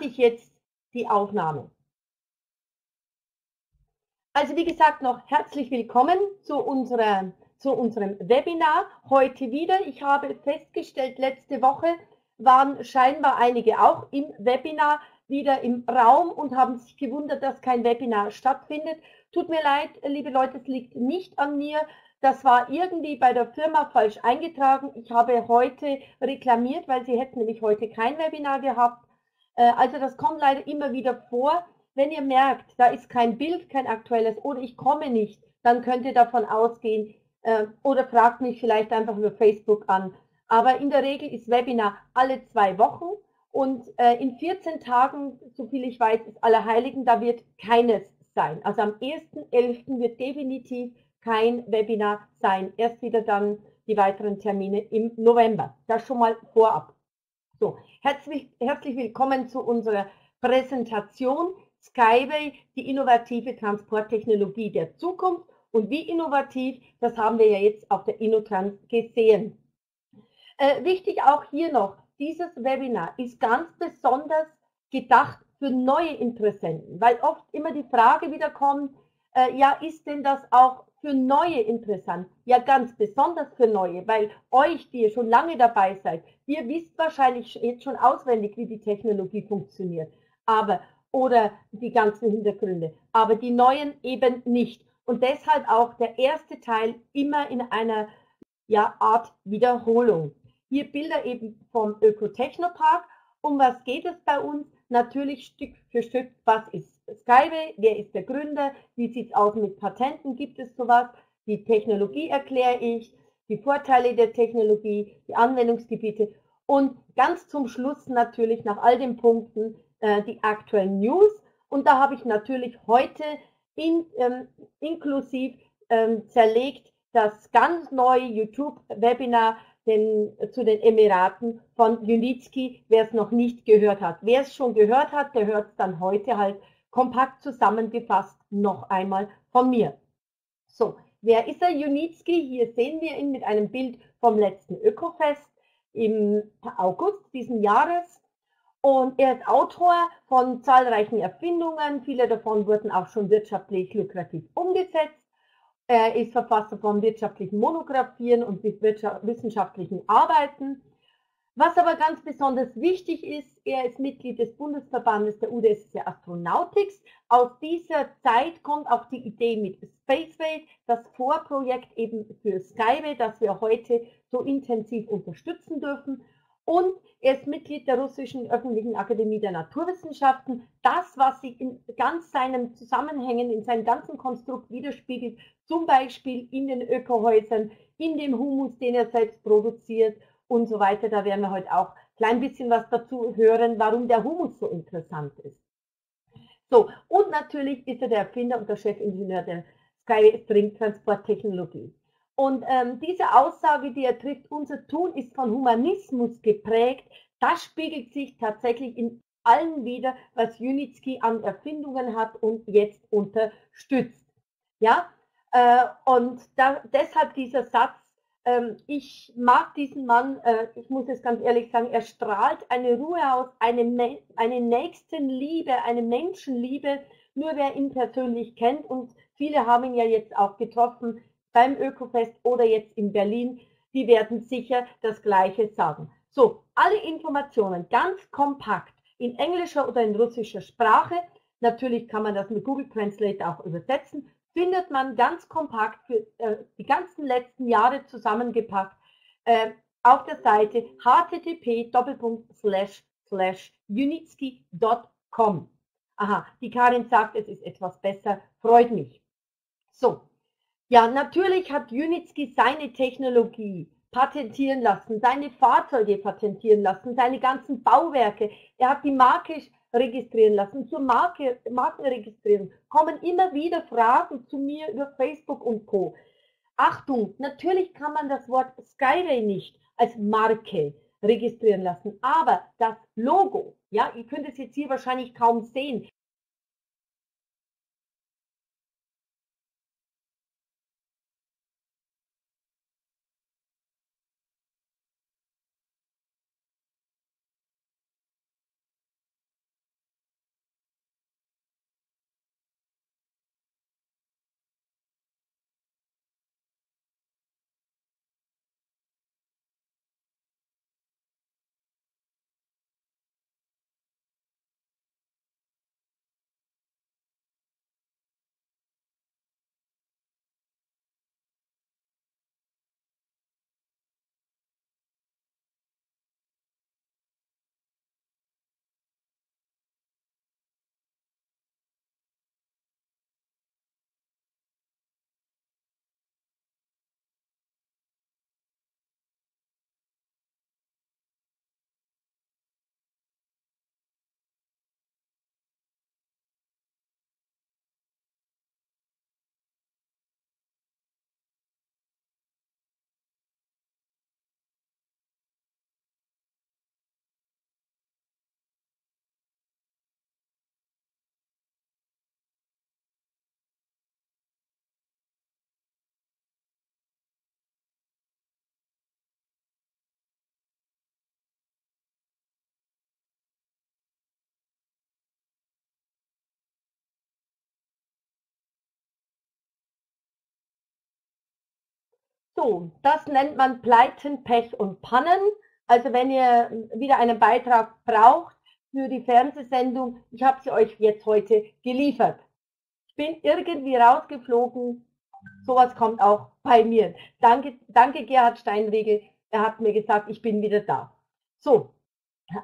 ich jetzt die Aufnahme. Also wie gesagt, noch herzlich willkommen zu unserem Webinar heute wieder. Ich habe festgestellt, letzte Woche waren scheinbar einige auch im Webinar wieder im Raum und haben sich gewundert, dass kein Webinar stattfindet. Tut mir leid, liebe Leute, es liegt nicht an mir. Das war irgendwie bei der Firma falsch eingetragen. Ich habe heute reklamiert, weil sie hätten nämlich heute kein Webinar gehabt. Also das kommt leider immer wieder vor. Wenn ihr merkt, da ist kein Bild, kein aktuelles oder ich komme nicht, dann könnt ihr davon ausgehen oder fragt mich vielleicht einfach über Facebook an. Aber in der Regel ist Webinar alle 2 Wochen und in 14 Tagen, soviel ich weiß, ist Allerheiligen, da wird keines sein. Also am 1.11. wird definitiv kein Webinar sein. Erst wieder dann die weiteren Termine im November. Das schon mal vorab. So, herzlich willkommen zu unserer Präsentation. Skyway, die innovative Transporttechnologie der Zukunft und wie innovativ, das haben wir ja jetzt auf der InnoTrans gesehen. Wichtig auch hier noch, dieses Webinar ist ganz besonders gedacht für neue Interessenten, weil oft immer die Frage wieder kommt, ja, ist denn das auch für Neue interessant? Ja, ganz besonders für Neue, weil euch, die ihr schon lange dabei seid, ihr wisst wahrscheinlich jetzt schon auswendig, wie die Technologie funktioniert. Aber oder die ganzen Hintergründe, aber die neuen eben nicht. Und deshalb auch der erste Teil immer in einer Art Wiederholung. Hier Bilder eben vom Ökotechnopark. Um was geht es bei uns? Natürlich Stück für Stück, was ist Skyway, wer ist der Gründer, wie sieht es aus mit Patenten, gibt es sowas? Die Technologie erkläre ich, die Vorteile der Technologie, die Anwendungsgebiete und ganz zum Schluss natürlich nach all den Punkten, die aktuellen News und da habe ich natürlich heute inklusiv zerlegt das ganz neue YouTube-Webinar zu den Emiraten von Junitski, wer es noch nicht gehört hat. Wer es schon gehört hat, der hört es dann heute halt kompakt zusammengefasst noch einmal von mir. So, wer ist er? Junitski, hier sehen wir ihn mit einem Bild vom letzten Ökofest im August diesen Jahres. Und er ist Autor von zahlreichen Erfindungen, viele davon wurden auch schon wirtschaftlich lukrativ umgesetzt. Er ist Verfasser von wirtschaftlichen Monographien und wissenschaftlichen Arbeiten. Was aber ganz besonders wichtig ist, er ist Mitglied des Bundesverbandes der UdSSR Astronautics. Aus dieser Zeit kommt auch die Idee mit Spaceway, das Vorprojekt eben für Skyway, das wir heute so intensiv unterstützen dürfen. Und er ist Mitglied der Russischen Öffentlichen Akademie der Naturwissenschaften. Das, was sich in ganz seinem Zusammenhängen, in seinem ganzen Konstrukt widerspiegelt, zum Beispiel in den Ökohäusern, in dem Humus, den er selbst produziert und so weiter. Da werden wir heute auch ein klein bisschen was dazu hören, warum der Humus so interessant ist. So, und natürlich ist er der Erfinder und der Chefingenieur der Skyway String Transporttechnologie. Und diese Aussage, die er trifft, unser Tun ist von Humanismus geprägt, das spiegelt sich tatsächlich in allem wider, was Junitski an Erfindungen hat und jetzt unterstützt. Ja, und deshalb dieser Satz, ich mag diesen Mann, ich muss es ganz ehrlich sagen, er strahlt eine Ruhe aus, eine Nächstenliebe, eine Menschenliebe, nur wer ihn persönlich kennt und viele haben ihn ja jetzt auch getroffen, beim Ökofest oder jetzt in Berlin, die werden sicher das Gleiche sagen. So, alle Informationen ganz kompakt in englischer oder in russischer Sprache, natürlich kann man das mit Google Translate auch übersetzen, findet man ganz kompakt für die ganzen letzten Jahre zusammengepackt auf der Seite http://unitski.com. Aha, die Karin sagt, es ist etwas besser, freut mich. So. Ja, natürlich hat Junitski seine Technologie patentieren lassen, seine Fahrzeuge patentieren lassen, seine ganzen Bauwerke. Er hat die Marke registrieren lassen, zur Markenregistrierung. Kommen immer wieder Fragen zu mir über Facebook und Co. Achtung, natürlich kann man das Wort Skyway nicht als Marke registrieren lassen, aber das Logo, ja, ihr könnt es jetzt hier wahrscheinlich kaum sehen, So, das nennt man Pleiten, Pech und Pannen. Also wenn ihr wieder einen Beitrag braucht für die Fernsehsendung, ich habe sie euch jetzt heute geliefert. Ich bin irgendwie rausgeflogen. Sowas kommt auch bei mir. Danke Gerhard Steinregel, er hat mir gesagt, ich bin wieder da. So,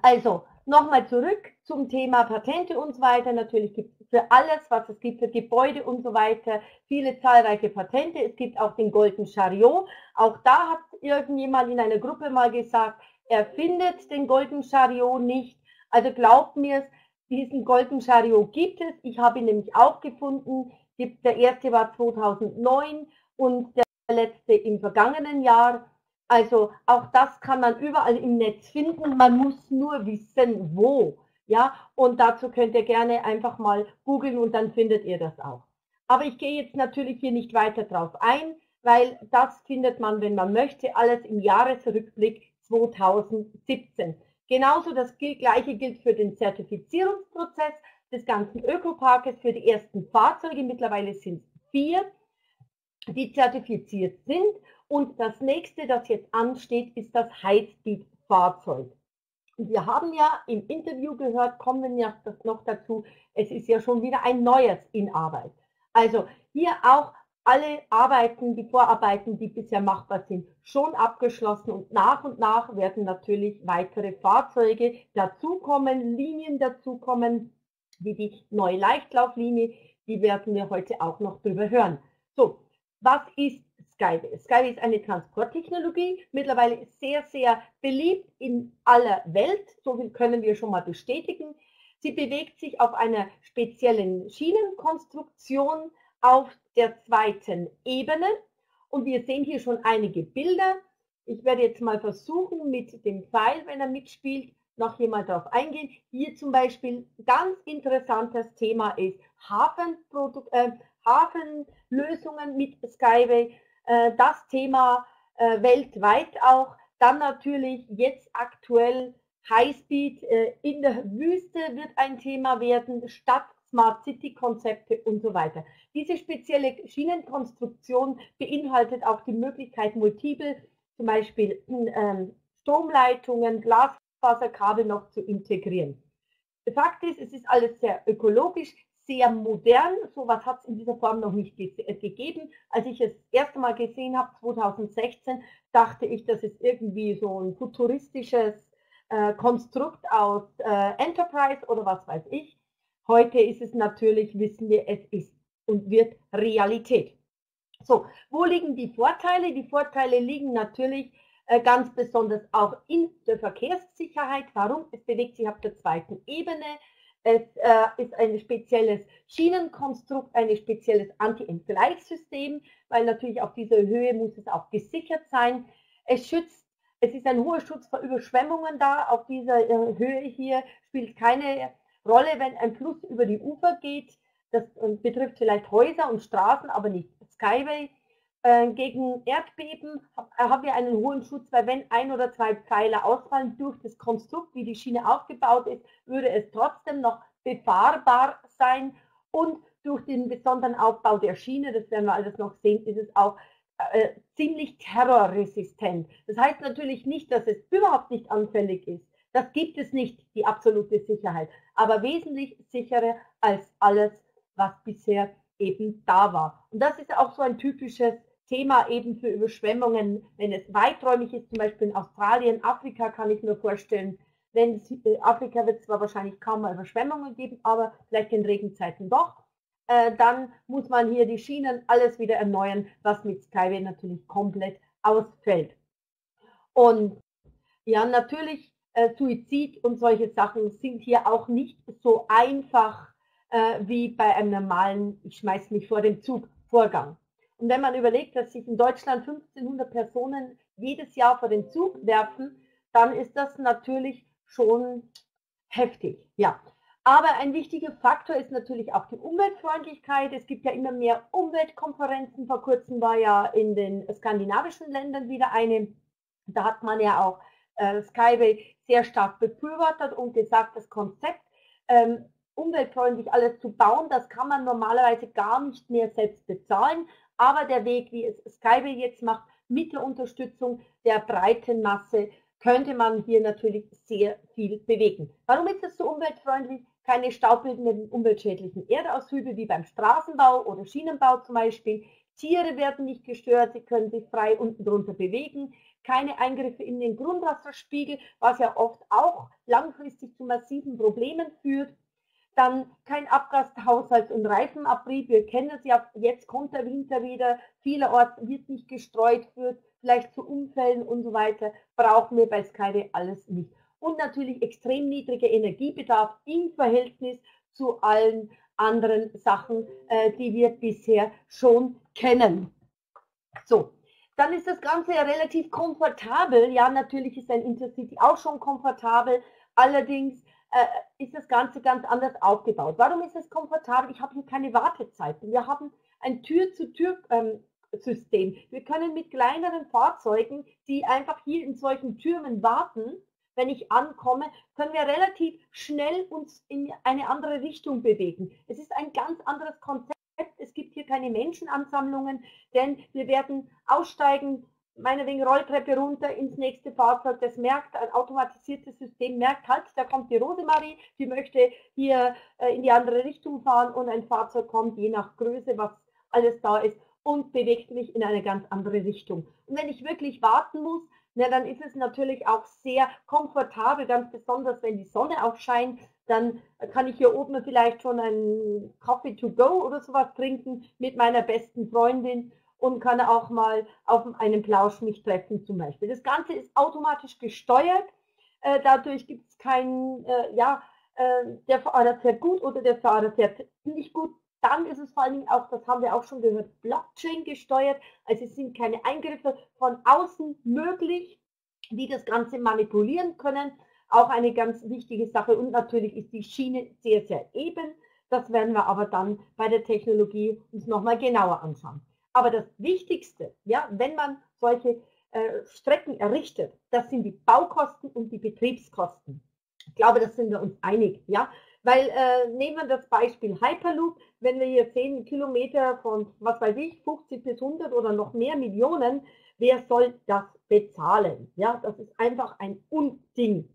also nochmal zurück zum Thema Patente und so weiter. Natürlich gibt es für alles, was es gibt, für Gebäude und so weiter, viele zahlreiche Patente. Es gibt auch den Golden Chariot. Auch da hat irgendjemand in einer Gruppe mal gesagt, er findet den Golden Chariot nicht. Also glaubt mir, diesen Golden Chariot gibt es. Ich habe ihn nämlich auch gefunden. Der erste war 2009 und der letzte im vergangenen Jahr. Also auch das kann man überall im Netz finden. Man muss nur wissen, wo. Ja, und dazu könnt ihr gerne einfach mal googeln und dann findet ihr das auch. Aber ich gehe jetzt natürlich hier nicht weiter drauf ein, weil das findet man, wenn man möchte, alles im Jahresrückblick 2017. Genauso das Gleiche gilt für den Zertifizierungsprozess des ganzen Ökoparkes für die ersten Fahrzeuge. Mittlerweile sind es 4, die zertifiziert sind. Und das nächste, das jetzt ansteht, ist das Highspeed-Fahrzeug. Wir haben ja im Interview gehört, kommen wir noch dazu, es ist ja schon wieder ein neues in Arbeit. Also hier auch alle Arbeiten, die Vorarbeiten, die bisher machbar sind, schon abgeschlossen und nach werden natürlich weitere Fahrzeuge dazukommen, Linien dazukommen, wie die neue Leichtlauflinie, die werden wir heute auch noch drüber hören. So, was ist Skyway? Skyway ist eine Transporttechnologie, mittlerweile sehr, sehr beliebt in aller Welt, so viel können wir schon mal bestätigen. Sie bewegt sich auf einer speziellen Schienenkonstruktion auf der zweiten Ebene und wir sehen hier schon einige Bilder. Ich werde jetzt mal versuchen, mit dem Pfeil, wenn er mitspielt, noch jemand darauf eingehen. Hier zum Beispiel ganz interessantes Thema ist Hafenlösungen mit Skyway, das Thema weltweit auch. Dann natürlich jetzt aktuell Highspeed in der Wüste wird ein Thema werden, Stadt, Smart City Konzepte und so weiter. Diese spezielle Schienenkonstruktion beinhaltet auch die Möglichkeit, multiple, zum Beispiel Stromleitungen, Glasfaserkabel noch zu integrieren. Fakt ist, es ist alles sehr ökologisch, sehr modern. So etwas hat es in dieser Form noch nicht gegeben. Als ich es das erste Mal gesehen habe, 2016, dachte ich, das ist irgendwie so ein futuristisches Konstrukt aus Enterprise oder was weiß ich. Heute ist es natürlich, wissen wir, es ist und wird Realität. So, wo liegen die Vorteile? Die Vorteile liegen natürlich ganz besonders auch in der Verkehrssicherheit. Warum? Es bewegt sich auf der zweiten Ebene. Es ist ein spezielles Schienenkonstrukt, ein spezielles Anti-Entgleissystem, weil natürlich auf dieser Höhe muss es auch gesichert sein. Es ist ein hoher Schutz vor Überschwemmungen da. Auf dieser Höhe hier spielt keine Rolle, wenn ein Fluss über die Ufer geht. Das betrifft vielleicht Häuser und Straßen, aber nicht Skyway. Gegen Erdbeben haben wir einen hohen Schutz, weil wenn ein oder zwei Pfeiler ausfallen durch das Konstrukt, wie die Schiene aufgebaut ist, würde es trotzdem noch befahrbar sein. Und durch den besonderen Aufbau der Schiene, das werden wir alles noch sehen, ist es auch ziemlich terrorresistent. Das heißt natürlich nicht, dass es überhaupt nicht anfällig ist. Das gibt es nicht, die absolute Sicherheit, aber wesentlich sicherer als alles, was bisher eben da war. Und das ist auch so ein typisches Thema eben für Überschwemmungen, wenn es weiträumig ist, zum Beispiel in Australien, Afrika kann ich mir vorstellen, wenn es, Afrika wird es zwar wahrscheinlich kaum mal Überschwemmungen geben, aber vielleicht in Regenzeiten doch, dann muss man hier die Schienen alles wieder erneuern, was mit Skyway natürlich komplett ausfällt. Und ja, natürlich Suizid und solche Sachen sind hier auch nicht so einfach wie bei einem normalen "Ich schmeiß mich vor dem Zug" Vorgang. Und wenn man überlegt, dass sich in Deutschland 1500 Personen jedes Jahr vor den Zug werfen, dann ist das natürlich schon heftig. Ja. Aber ein wichtiger Faktor ist natürlich auch die Umweltfreundlichkeit. Es gibt ja immer mehr Umweltkonferenzen. Vor kurzem war ja in den skandinavischen Ländern wieder eine. Da hat man ja auch Skyway sehr stark befürwortet und gesagt, das Konzept, umweltfreundlich alles zu bauen, das kann man normalerweise gar nicht mehr selbst bezahlen, aber der Weg, wie es Skyway jetzt macht, mit der Unterstützung der breiten Masse könnte man hier natürlich sehr viel bewegen. Warum ist das so umweltfreundlich? Keine staubbildenden, umweltschädlichen Erdaushübe wie beim Straßenbau oder Schienenbau zum Beispiel. Tiere werden nicht gestört, sie können sich frei unten drunter bewegen. Keine Eingriffe in den Grundwasserspiegel, was ja oft auch langfristig zu massiven Problemen führt. Dann kein Abgashaushalt und Reifenabrieb. Wir kennen es ja, jetzt kommt der Winter wieder, vielerorts wird nicht gestreut, führt vielleicht zu Unfällen und so weiter. Brauchen wir bei Skyrail alles nicht. Und natürlich extrem niedriger Energiebedarf im Verhältnis zu allen anderen Sachen, die wir bisher schon kennen. So, dann ist das Ganze ja relativ komfortabel. Ja, natürlich ist ein Intercity auch schon komfortabel, allerdings ist das Ganze ganz anders aufgebaut. Warum ist es komfortabel? Ich habe hier keine Wartezeiten. Wir haben ein Tür-zu-Tür-System. Wir können mit kleineren Fahrzeugen, die einfach hier in solchen Türmen warten, wenn ich ankomme, können wir relativ schnell uns in eine andere Richtung bewegen. Es ist ein ganz anderes Konzept. Es gibt hier keine Menschenansammlungen, denn wir werden aussteigen, meinetwegen Rolltreppe runter ins nächste Fahrzeug. Das merkt ein automatisiertes System, merkt halt, da kommt die Rosemarie, die möchte hier in die andere Richtung fahren und ein Fahrzeug kommt, je nach Größe, was alles da ist, und bewegt mich in eine ganz andere Richtung. Und wenn ich wirklich warten muss, na, dann ist es natürlich auch sehr komfortabel, ganz besonders, wenn die Sonne auch scheint, dann kann ich hier oben vielleicht schon einen Coffee to go oder sowas trinken mit meiner besten Freundin und kann auch mal auf einem Plausch mich treffen zum Beispiel. Das Ganze ist automatisch gesteuert, dadurch gibt es keinen, der Fahrer fährt gut oder der Fahrer fährt nicht gut. Dann ist es vor allen Dingen auch, das haben wir auch schon gehört, Blockchain gesteuert. Also es sind keine Eingriffe von außen möglich, die das Ganze manipulieren können. Auch eine ganz wichtige Sache. Und natürlich ist die Schiene sehr, sehr eben. Das werden wir aber dann bei der Technologie uns nochmal genauer anschauen. Aber das Wichtigste, ja, wenn man solche Strecken errichtet, das sind die Baukosten und die Betriebskosten. Ich glaube, da sind wir uns einig, ja. Weil, nehmen wir das Beispiel Hyperloop, wenn wir hier 10 Kilometer von, was weiß ich, 50 bis 100 oder noch mehr Millionen, wer soll das bezahlen? Ja, das ist einfach ein Unding.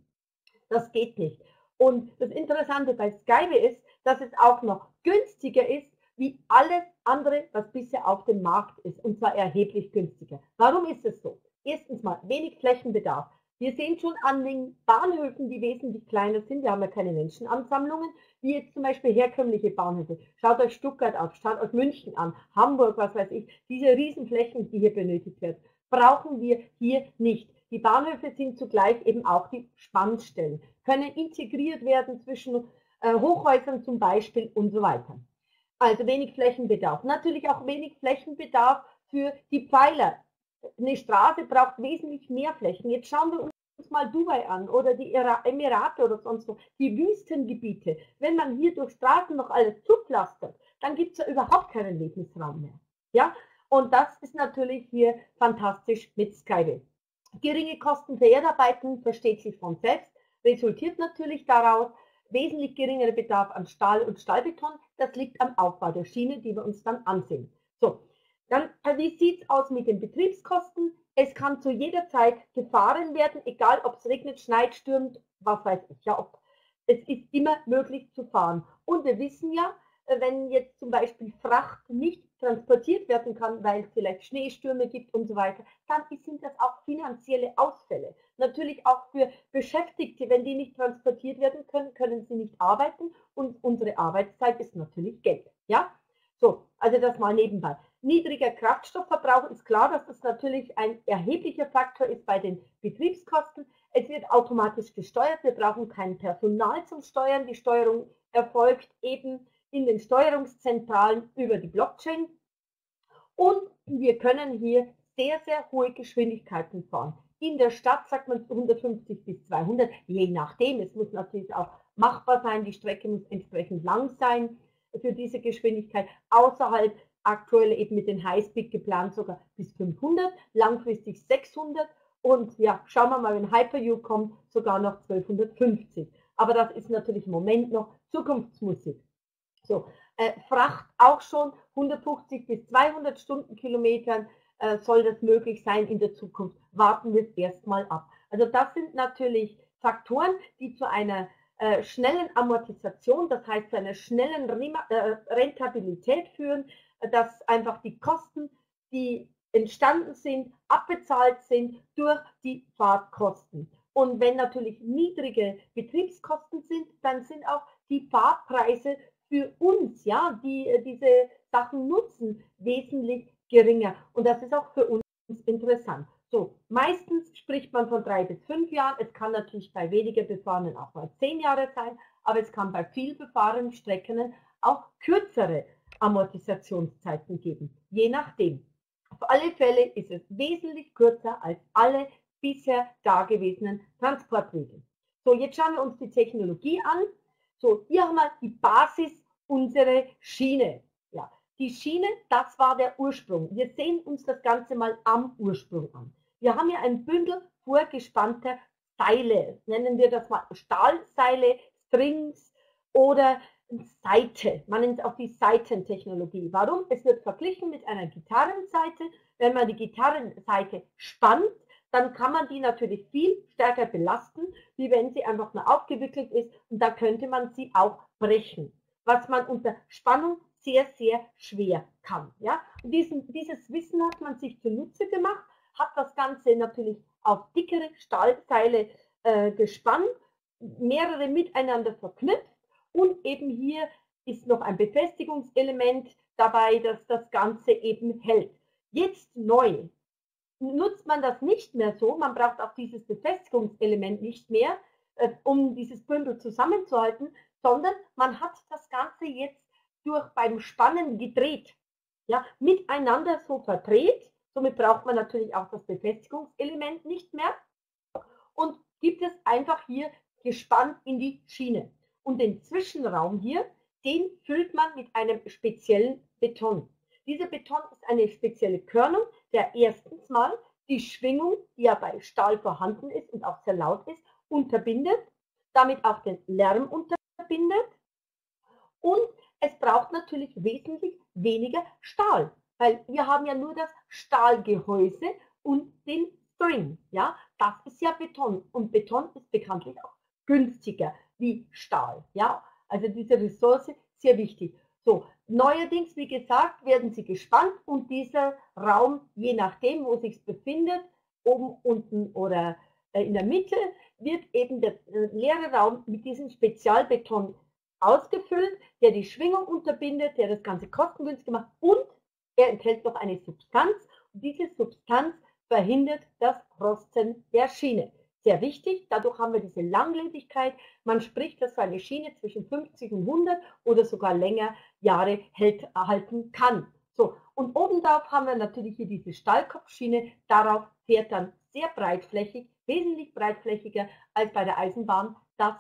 Das geht nicht. Und das Interessante bei Skyrail ist, dass es auch noch günstiger ist, wie alles andere, was bisher auf dem Markt ist. Und zwar erheblich günstiger. Warum ist es so? Erstens mal, wenig Flächenbedarf. Wir sehen schon an den Bahnhöfen, die wesentlich kleiner sind, wir haben ja keine Menschenansammlungen, wie jetzt zum Beispiel herkömmliche Bahnhöfe. Schaut euch Stuttgart an, schaut euch München an, Hamburg, was weiß ich, diese Riesenflächen, die hier benötigt werden, brauchen wir hier nicht. Die Bahnhöfe sind zugleich eben auch die Spannstellen, können integriert werden zwischen Hochhäusern zum Beispiel und so weiter. Also wenig Flächenbedarf. Natürlich auch wenig Flächenbedarf für die Pfeiler. Eine Straße braucht wesentlich mehr Flächen. Jetzt schauen wir uns mal Dubai an oder die Emirate oder sonst wo, die Wüstengebiete. Wenn man hier durch Straßen noch alles zupflastert, dann gibt es ja überhaupt keinen Lebensraum mehr. Ja? Und das ist natürlich hier fantastisch mit Skyrail. Geringe Kosten für Erdarbeiten, versteht sich von selbst, resultiert natürlich daraus, wesentlich geringerer Bedarf an Stahl und Stahlbeton. Das liegt am Aufbau der Schiene, die wir uns dann ansehen. So. Dann, wie sieht es aus mit den Betriebskosten? Es kann zu jeder Zeit gefahren werden, egal ob es regnet, schneit, stürmt, was weiß ich. Ja, es ist immer möglich zu fahren. Und wir wissen ja, wenn jetzt zum Beispiel Fracht nicht transportiert werden kann, weil es vielleicht Schneestürme gibt und so weiter, dann sind das auch finanzielle Ausfälle. Natürlich auch für Beschäftigte, wenn die nicht transportiert werden können, können sie nicht arbeiten und unsere Arbeitszeit ist natürlich Geld. Ja? So, also das mal nebenbei. Niedriger Kraftstoffverbrauch ist klar, dass das natürlich ein erheblicher Faktor ist bei den Betriebskosten. Es wird automatisch gesteuert, wir brauchen kein Personal zum Steuern. Die Steuerung erfolgt eben in den Steuerungszentralen über die Blockchain. Und wir können hier sehr, sehr hohe Geschwindigkeiten fahren. In der Stadt sagt man 150 bis 200, je nachdem. Es muss natürlich auch machbar sein, die Strecke muss entsprechend lang sein für diese Geschwindigkeit. Außerhalb aktuell eben mit den Highspeed geplant sogar bis 500, langfristig 600 und ja, schauen wir mal, wenn Hyperloop kommt, sogar noch 1250. Aber das ist natürlich im Moment noch Zukunftsmusik. So, Fracht auch schon 150 bis 200 Stundenkilometern, soll das möglich sein in der Zukunft? Warten wir es erstmal ab. Also das sind natürlich Faktoren, die zu einer schnellen Amortisation, das heißt zu einer schnellen Rentabilität führen, dass einfach die Kosten, die entstanden sind, abbezahlt sind durch die Fahrtkosten. Und wenn natürlich niedrige Betriebskosten sind, dann sind auch die Fahrpreise für uns, ja, die diese Sachen nutzen, wesentlich geringer. Und das ist auch für uns interessant. So, meistens spricht man von 3 bis 5 Jahren. Es kann natürlich bei weniger befahrenen auch mal 10 Jahre sein, aber es kann bei viel befahrenen Strecken auch kürzere Amortisationszeiten geben, je nachdem. Auf alle Fälle ist es wesentlich kürzer als alle bisher dagewesenen Transportwege. So, jetzt schauen wir uns die Technologie an. So, hier haben wir die Basis, unsere Schiene. Ja, die Schiene, das war der Ursprung. Wir sehen uns das Ganze mal am Ursprung an. Wir haben hier ein Bündel vorgespannter Seile. Nennen wir das mal Stahlseile, Strings oder Saite. Man nennt auch die Saitentechnologie. Warum? Es wird verglichen mit einer Gitarrensaite. Wenn man die Gitarrensaite spannt, dann kann man die natürlich viel stärker belasten, wie wenn sie einfach nur aufgewickelt ist, und da könnte man sie auch brechen, was man unter Spannung sehr, sehr schwer kann. Ja? Und dieses Wissen hat man sich zunutze gemacht, hat das Ganze natürlich auf dickere Stahlteile gespannt, mehrere miteinander verknüpft, und eben hier ist noch ein Befestigungselement dabei, das das Ganze eben hält. Jetzt neu nutzt man das nicht mehr so, man braucht auch dieses Befestigungselement nicht mehr, um dieses Bündel zusammenzuhalten, sondern man hat das Ganze jetzt beim Spannen gedreht, ja, miteinander so verdreht. Somit braucht man natürlich auch das Befestigungselement nicht mehr und gibt es einfach hier gespannt in die Schiene. Und den Zwischenraum hier, den füllt man mit einem speziellen Beton. Dieser Beton ist eine spezielle Körnung, der erstens mal die Schwingung, die ja bei Stahl vorhanden ist und auch sehr laut ist, unterbindet, damit auch den Lärm unterbindet, und es braucht natürlich wesentlich weniger Stahl, weil wir haben ja nur das Stahlgehäuse und den String. Ja? Das ist ja Beton, und Beton ist bekanntlich auch günstiger wie Stahl. Ja? Also diese Ressource ist sehr wichtig. So, neuerdings, wie gesagt, werden sie gespannt, und dieser Raum, je nachdem, wo sich befindet, oben, unten oder in der Mitte, wird eben der leere Raum mit diesem Spezialbeton ausgefüllt, der die Schwingung unterbindet, der das Ganze kostengünstig macht, und er enthält noch eine Substanz, und diese Substanz verhindert das Rosten der Schiene. Sehr wichtig, dadurch haben wir diese Langlebigkeit. Man spricht, dass so eine Schiene zwischen 50 und 100 oder sogar länger Jahre halten kann. So, und obendrauf haben wir natürlich hier diese Stahlkopfschiene, darauf fährt dann sehr breitflächig, wesentlich breitflächiger als bei der Eisenbahn, das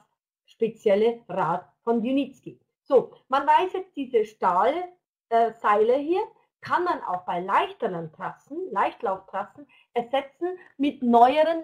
spezielle Rad von Junitzki. So, man weiß jetzt, diese Stahlseile hier kann man auch bei leichteren Trassen, Leichtlauftrassen, ersetzen mit neueren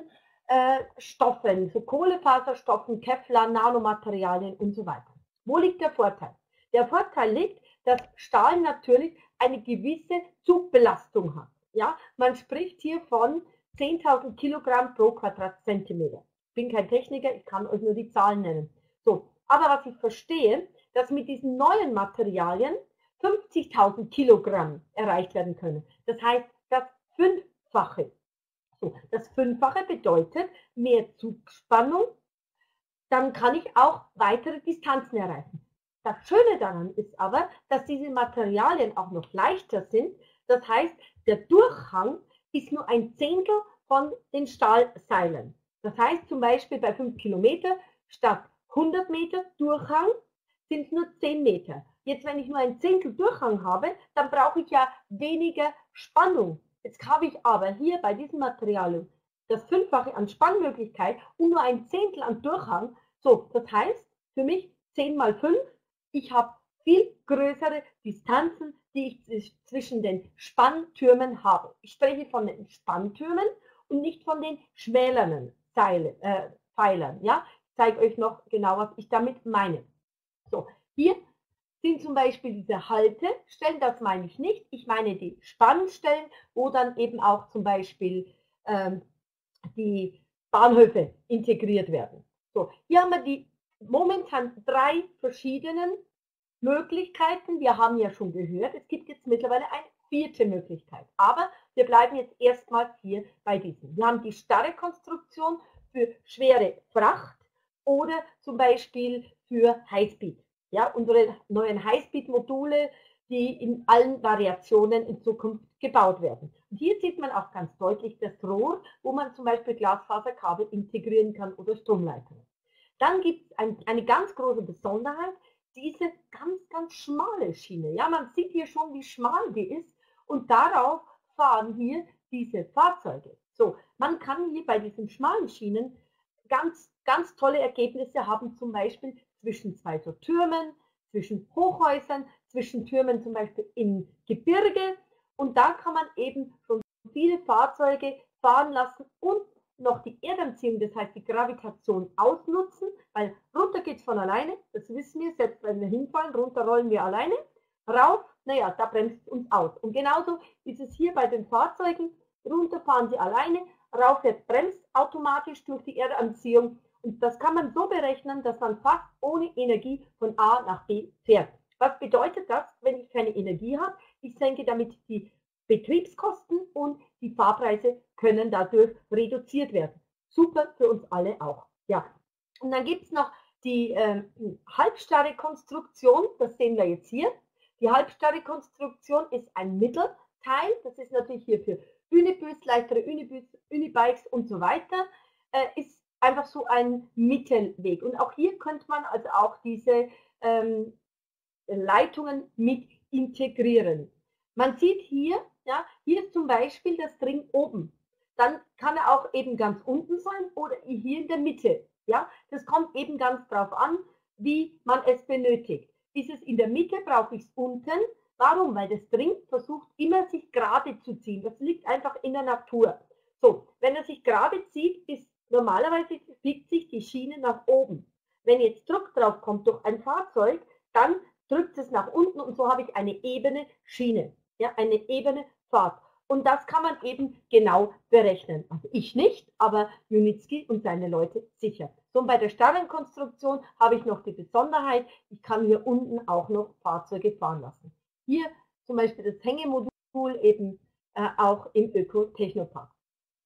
Stoffen, so Kohlefaserstoffen, Kevlar, Nanomaterialien und so weiter. Wo liegt der Vorteil? Der Vorteil liegt, dass Stahl natürlich eine gewisse Zugbelastung hat. Ja? Man spricht hier von 10.000 Kilogramm pro Quadratzentimeter. Ich bin kein Techniker, ich kann euch nur die Zahlen nennen. So, aber was ich verstehe, dass mit diesen neuen Materialien 50.000 Kilogramm erreicht werden können. Das heißt, das Fünffache. So, das Fünffache bedeutet mehr Zugspannung, dann kann ich auch weitere Distanzen erreichen. Das Schöne daran ist aber, dass diese Materialien auch noch leichter sind. Das heißt, der Durchhang ist nur ein Zehntel von den Stahlseilen. Das heißt zum Beispiel bei 5 Kilometer statt 100 Meter Durchhang sind es nur 10 Meter. Jetzt, wenn ich nur ein Zehntel Durchhang habe, dann brauche ich ja weniger Spannung. Jetzt habe ich aber hier bei diesem Material das Fünffache an Spannmöglichkeit und nur ein Zehntel an Durchhang. So, das heißt für mich 10 mal 5, ich habe viel größere Distanzen, die ich zwischen den Spanntürmen habe. Ich spreche von den Spanntürmen und nicht von den schmäleren Pfeilern. Ja? Ich zeige euch noch genau, was ich damit meine. So, hier sind zum Beispiel diese Haltestellen, das meine ich nicht, ich meine die Spannstellen, wo dann eben auch zum Beispiel die Bahnhöfe integriert werden. So, hier haben wir die momentan drei verschiedenen Möglichkeiten. Wir haben ja schon gehört, es gibt jetzt mittlerweile eine vierte Möglichkeit. Aber wir bleiben jetzt erstmals hier bei diesen. Wir haben die starre Konstruktion für schwere Fracht oder zum Beispiel für Highspeed. Ja, unsere neuen Highspeed-Module, die in allen Variationen in Zukunft gebaut werden. Und hier sieht man auch ganz deutlich das Rohr, wo man zum Beispiel Glasfaserkabel integrieren kann oder Stromleitungen. Dann gibt es eine ganz große Besonderheit, diese ganz, ganz schmale Schiene. Ja, man sieht hier schon, wie schmal die ist, und darauf fahren hier diese Fahrzeuge. So, man kann hier bei diesen schmalen Schienen ganz, ganz tolle Ergebnisse haben, zum Beispiel zwischen zwei so Türmen, zwischen Hochhäusern, zwischen Türmen zum Beispiel im Gebirge. Und da kann man eben schon viele Fahrzeuge fahren lassen und noch die Erdanziehung, das heißt die Gravitation, ausnutzen, weil runter geht es von alleine, das wissen wir, selbst wenn wir hinfallen, runter rollen wir alleine, rauf, naja, da bremst es uns aus. Und genauso ist es hier bei den Fahrzeugen, runter fahren sie alleine, rauf jetzt bremst automatisch durch die Erdanziehung. Und das kann man so berechnen, dass man fast ohne Energie von A nach B fährt. Was bedeutet das, wenn ich keine Energie habe? Ich senke damit die Betriebskosten und die Fahrpreise können dadurch reduziert werden. Super für uns alle auch. Ja. Und dann gibt es noch die halbstarre Konstruktion, das sehen wir jetzt hier. Die halbstarre Konstruktion ist ein Mittelteil, das ist natürlich hier für Unibus, leichtere Unibus, Unibikes und so weiter, ist einfach so ein Mittelweg. Und auch hier könnte man also auch diese Leitungen mit integrieren. Man sieht hier, ja, hier ist zum Beispiel das Ring oben. Dann kann er auch eben ganz unten sein oder hier in der Mitte. Ja, das kommt eben ganz drauf an, wie man es benötigt. Ist es in der Mitte, brauche ich es unten. Warum? Weil das Ring versucht immer, sich gerade zu ziehen. Das liegt einfach in der Natur. So, wenn er sich gerade zieht, ist normalerweise biegt sich die Schiene nach oben. Wenn jetzt Druck drauf kommt durch ein Fahrzeug, dann drückt es nach unten und so habe ich eine ebene Schiene, ja, eine ebene Fahrt. Und das kann man eben genau berechnen. Also ich nicht, aber Junitzki und seine Leute sicher. So, und bei der starren Konstruktion habe ich noch die Besonderheit, ich kann hier unten auch noch Fahrzeuge fahren lassen. Hier zum Beispiel das Hängemodul eben auch im Öko-Technopark.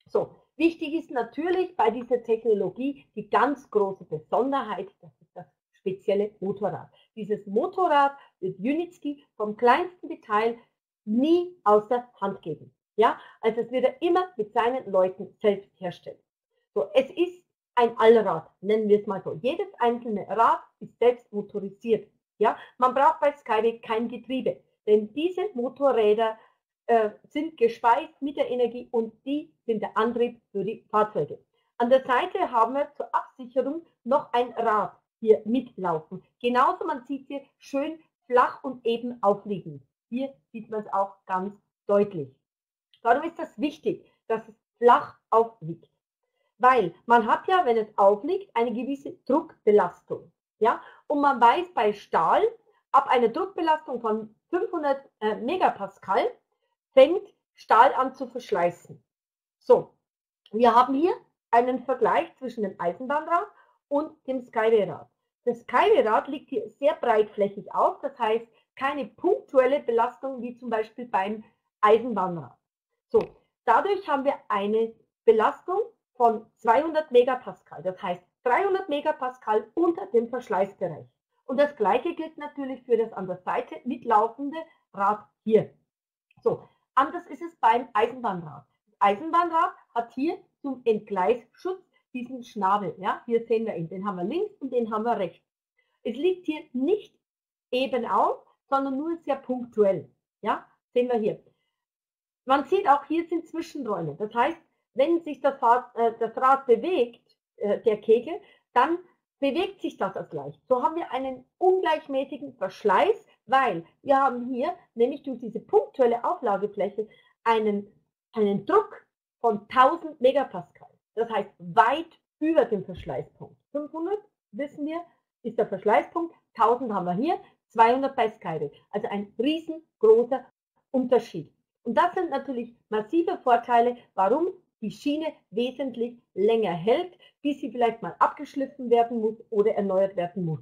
So. Wichtig ist natürlich bei dieser Technologie die ganz große Besonderheit, das ist das spezielle Motorrad. Dieses Motorrad wird Junitzki vom kleinsten Detail nie aus der Hand geben. Ja? Also das wird er immer mit seinen Leuten selbst herstellen. So, es ist ein Allrad, nennen wir es mal so. Jedes einzelne Rad ist selbst motorisiert. Ja? Man braucht bei Skyway kein Getriebe, denn diese Motorräder sind gespeist mit der Energie und die sind der Antrieb für die Fahrzeuge. An der Seite haben wir zur Absicherung noch ein Rad hier mitlaufen. Genauso, man sieht hier schön flach und eben aufliegend. Hier sieht man es auch ganz deutlich. Warum ist das wichtig, dass es flach aufliegt? Weil man hat ja, wenn es aufliegt, eine gewisse Druckbelastung. Ja? Und man weiß bei Stahl, ab einer Druckbelastung von 500 Megapascal, fängt Stahl an zu verschleißen. So, wir haben hier einen Vergleich zwischen dem Eisenbahnrad und dem Skyway-Rad. Das Skyway-Rad liegt hier sehr breitflächig auf, das heißt keine punktuelle Belastung wie zum Beispiel beim Eisenbahnrad. So, dadurch haben wir eine Belastung von 200 Megapascal, das heißt 300 Megapascal unter dem Verschleißbereich. Und das gleiche gilt natürlich für das an der Seite mitlaufende Rad hier. So. Anders ist es beim Eisenbahnrad. Das Eisenbahnrad hat hier zum Entgleisschutz diesen Schnabel. Ja? Hier sehen wir ihn, den haben wir links und den haben wir rechts. Es liegt hier nicht eben auf, sondern nur sehr punktuell. Ja? Sehen wir hier. Man sieht auch, hier sind Zwischenräume. Das heißt, wenn sich das Rad bewegt, der Kegel, dann bewegt sich das auch gleich. So haben wir einen ungleichmäßigen Verschleiß, weil wir haben hier nämlich durch diese punktuelle Auflagefläche einen Druck von 1000 Megapascal. Das heißt weit über dem Verschleißpunkt. 500, wissen wir, ist der Verschleißpunkt. 1000 haben wir hier, 200 Pascal, also ein riesengroßer Unterschied. Und das sind natürlich massive Vorteile, warum die Schiene wesentlich länger hält, bis sie vielleicht mal abgeschliffen werden muss oder erneuert werden muss.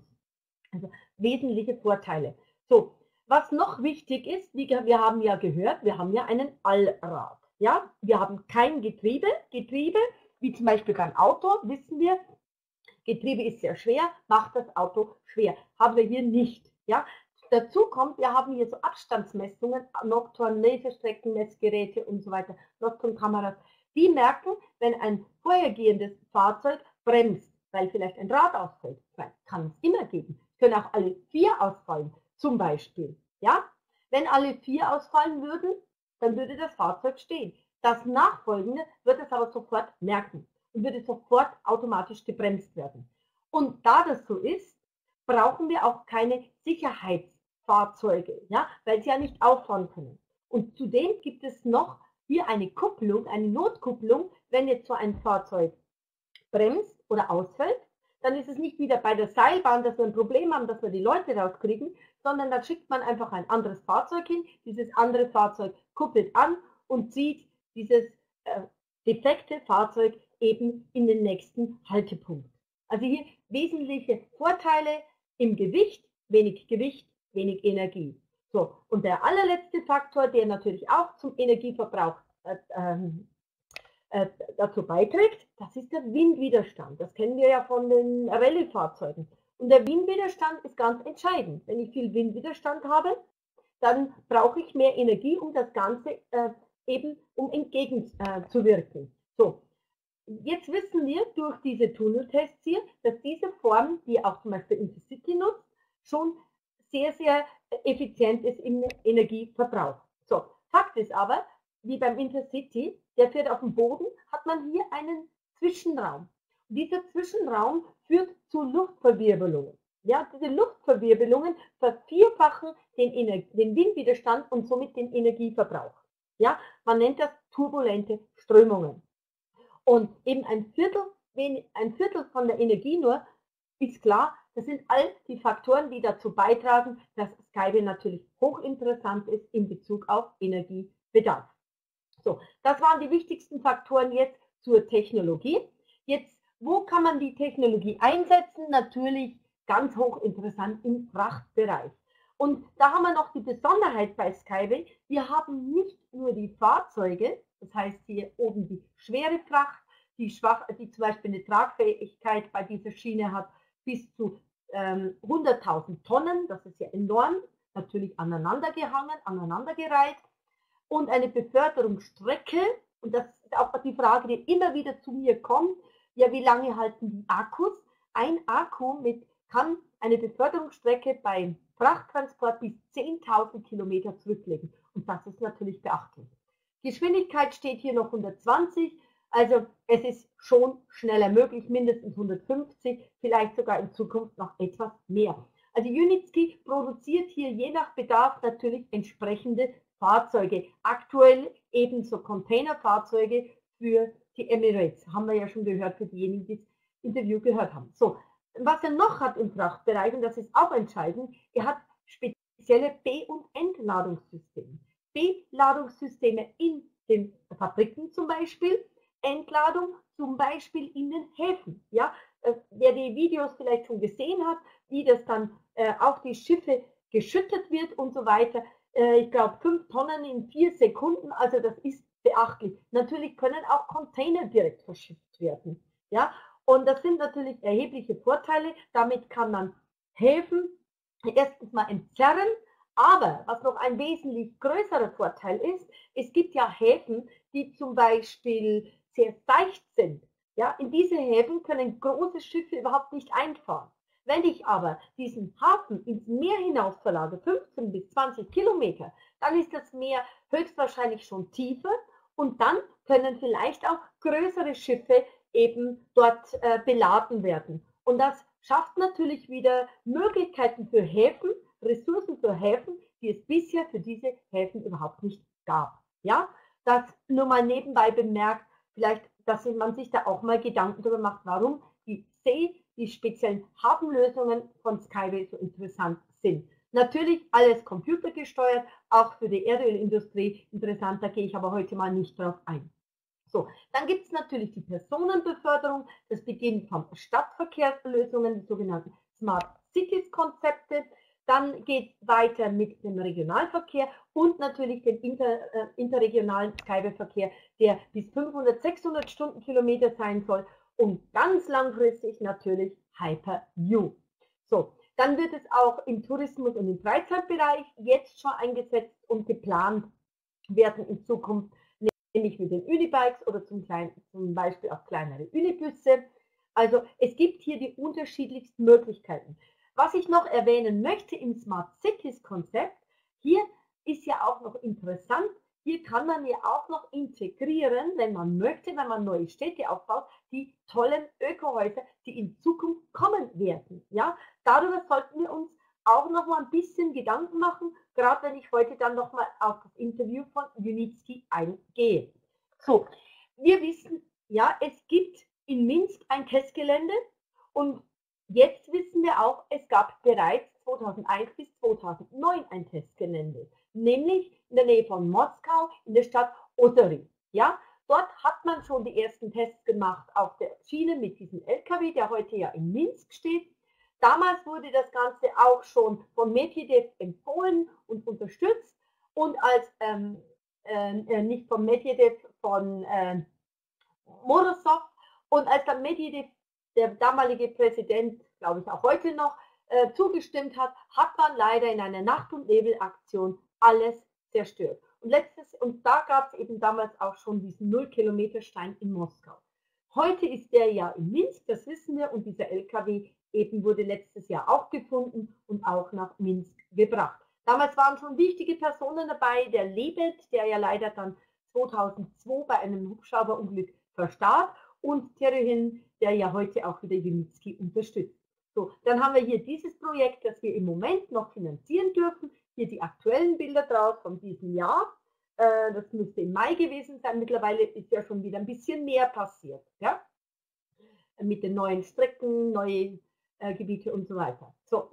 Also wesentliche Vorteile. So, was noch wichtig ist, wir haben ja gehört, wir haben ja einen Allrad. Ja? Wir haben kein Getriebe. Getriebe, wie zum Beispiel beim Auto, wissen wir, Getriebe ist sehr schwer, macht das Auto schwer. Haben wir hier nicht. Ja? Dazu kommt, wir haben hier so Abstandsmessungen, Nocturn, Laserstreckenmessgeräte und so weiter, Nocturn-Kameras. Die merken, wenn ein vorhergehendes Fahrzeug bremst, weil vielleicht ein Rad ausfällt. Das kann es immer geben. Es können auch alle vier ausfallen, zum Beispiel. Ja? Wenn alle vier ausfallen würden, dann würde das Fahrzeug stehen. Das Nachfolgende wird es aber sofort merken und würde sofort automatisch gebremst werden. Und da das so ist, brauchen wir auch keine Sicherheitsfahrzeuge, ja? Weil sie ja nicht auffahren können. Und zudem gibt es noch hier eine Kupplung, eine Notkupplung. Wenn jetzt so ein Fahrzeug bremst oder ausfällt, dann ist es nicht wieder bei der Seilbahn, dass wir ein Problem haben, dass wir die Leute rauskriegen, sondern dann schickt man einfach ein anderes Fahrzeug hin. Dieses andere Fahrzeug kuppelt an und zieht dieses defekte Fahrzeug eben in den nächsten Haltepunkt. Also hier wesentliche Vorteile im Gewicht, wenig Energie. So, und der allerletzte Faktor, der natürlich auch zum Energieverbrauch dazu beiträgt, das ist der Windwiderstand. Das kennen wir ja von den Rallye-Fahrzeugen. Und der Windwiderstand ist ganz entscheidend. Wenn ich viel Windwiderstand habe, dann brauche ich mehr Energie, um das Ganze entgegenzuwirken. So, jetzt wissen wir durch diese Tunneltests hier, dass diese Form, die auch zum Beispiel Intercity nutzt, schon sehr, sehr effizient ist im Energieverbrauch. So, Fakt ist aber, wie beim Intercity, der fährt auf dem Boden, hat man hier einen Zwischenraum. Und dieser Zwischenraum führt zu Luftverwirbelungen. Ja, diese Luftverwirbelungen vervierfachen den Windwiderstand und somit den Energieverbrauch. Ja, man nennt das turbulente Strömungen. Und eben ein Viertel von der Energie nur, ist klar, das sind all die Faktoren, die dazu beitragen, dass Skyway natürlich hochinteressant ist in Bezug auf Energiebedarf. So, das waren die wichtigsten Faktoren jetzt zur Technologie. Jetzt, wo kann man die Technologie einsetzen? Natürlich ganz hochinteressant im Frachtbereich. Und da haben wir noch die Besonderheit bei Skyway, wir haben nicht nur die Fahrzeuge, das heißt hier oben die schwere Fracht, die zum Beispiel eine Tragfähigkeit bei dieser Schiene hat bis zu 100.000 Tonnen, das ist ja enorm, natürlich aneinandergehangen, aneinandergereiht und eine Beförderungsstrecke, und das ist auch die Frage, die immer wieder zu mir kommt, ja, wie lange halten die Akkus? Ein Akku kann eine Beförderungsstrecke bei Frachttransport bis 10.000 Kilometer zurücklegen und das ist natürlich beachtlich. Geschwindigkeit steht hier noch 120, also es ist schon schneller möglich, mindestens 150, vielleicht sogar in Zukunft noch etwas mehr. Also Unitski produziert hier je nach Bedarf natürlich entsprechende Fahrzeuge. Aktuell ebenso Containerfahrzeuge für die Emirates, haben wir ja schon gehört, für diejenigen, die das Interview gehört haben. So, was er noch hat im Frachtbereich, und das ist auch entscheidend, er hat spezielle B- und Entladungssysteme. B-Ladungssysteme in den Fabriken zum Beispiel, Entladung zum Beispiel in den Häfen. Ja? Wer die Videos vielleicht schon gesehen hat, wie das dann auf die Schiffe geschüttet wird und so weiter. Ich glaube 5 Tonnen in 4 Sekunden, also das ist beachtlich. Natürlich können auch Container direkt verschifft werden. Ja? Und das sind natürlich erhebliche Vorteile. Damit kann man Häfen erstens mal entzerren. Aber was noch ein wesentlich größerer Vorteil ist, es gibt ja Häfen, die zum Beispiel sehr seicht sind. Ja, in diese Häfen können große Schiffe überhaupt nicht einfahren. Wenn ich aber diesen Hafen ins Meer hinaus verlage, 15 bis 20 Kilometer, dann ist das Meer höchstwahrscheinlich schon tiefer und dann können vielleicht auch größere Schiffe eben dort beladen werden. Und das schafft natürlich wieder Möglichkeiten für Häfen, Ressourcen für Häfen, die es bisher für diese Häfen überhaupt nicht gab. Ja, das nur mal nebenbei bemerkt, vielleicht, dass man sich da auch mal Gedanken darüber macht, warum die speziellen Hafenlösungen von Skyway so interessant sind. Natürlich alles computergesteuert, auch für die Erdölindustrie interessant, da gehe ich aber heute mal nicht drauf ein. So, dann gibt es natürlich die Personenbeförderung, das Beginn von Stadtverkehrslösungen, die sogenannten Smart Cities Konzepte. Dann geht es weiter mit dem Regionalverkehr und natürlich dem interregionalen Scheibeverkehr, der bis 500, 600 Stundenkilometer sein soll und ganz langfristig natürlich Hyper-U. So, dann wird es auch im Tourismus und im Freizeitbereich jetzt schon eingesetzt und geplant werden in Zukunft, nämlich mit den Unibikes oder zum Beispiel auch kleinere Unibusse. Also es gibt hier die unterschiedlichsten Möglichkeiten. Was ich noch erwähnen möchte im Smart Cities Konzept, hier ist ja auch noch interessant, hier kann man ja auch noch integrieren, wenn man möchte, wenn man neue Städte aufbaut, die tollen Ökohäuser, die in Zukunft kommen werden. Ja? Darüber sollten wir uns auch noch mal ein bisschen Gedanken machen, gerade wenn ich heute dann noch mal auf das Interview von Junitski eingehe. So, wir wissen, ja, es gibt in Minsk ein Testgelände und jetzt wissen wir auch, es gab bereits 2001 bis 2009 ein Testgelände, nämlich in der Nähe von Moskau in der Stadt Osseri. Ja, dort hat man schon die ersten Tests gemacht auf der Schiene mit diesem LKW, der heute ja in Minsk steht. Damals wurde das Ganze auch schon von Medvedev empfohlen und unterstützt und als, nicht von Medvedev, von Morosow und als dann Medvedev, der damalige Präsident, glaube ich auch heute noch, zugestimmt hat, hat man leider in einer Nacht- und Nebelaktion alles zerstört. Und da gab es eben damals auch schon diesen 0-Kilometer-Stein in Moskau. Heute ist der ja in Minsk, das wissen wir, und dieser LKW eben wurde letztes Jahr auch gefunden und auch nach Minsk gebracht. Damals waren schon wichtige Personen dabei, der Lebed, der ja leider dann 2002 bei einem Hubschrauberunglück verstarb, und Terehin, der ja heute auch wieder Junitski unterstützt. So, dann haben wir hier dieses Projekt, das wir im Moment noch finanzieren dürfen. Hier die aktuellen Bilder draus von diesem Jahr. Das müsste im Mai gewesen sein. Mittlerweile ist ja schon wieder ein bisschen mehr passiert. Ja? Mit den neuen Strecken, neue Gebiete und so weiter. So,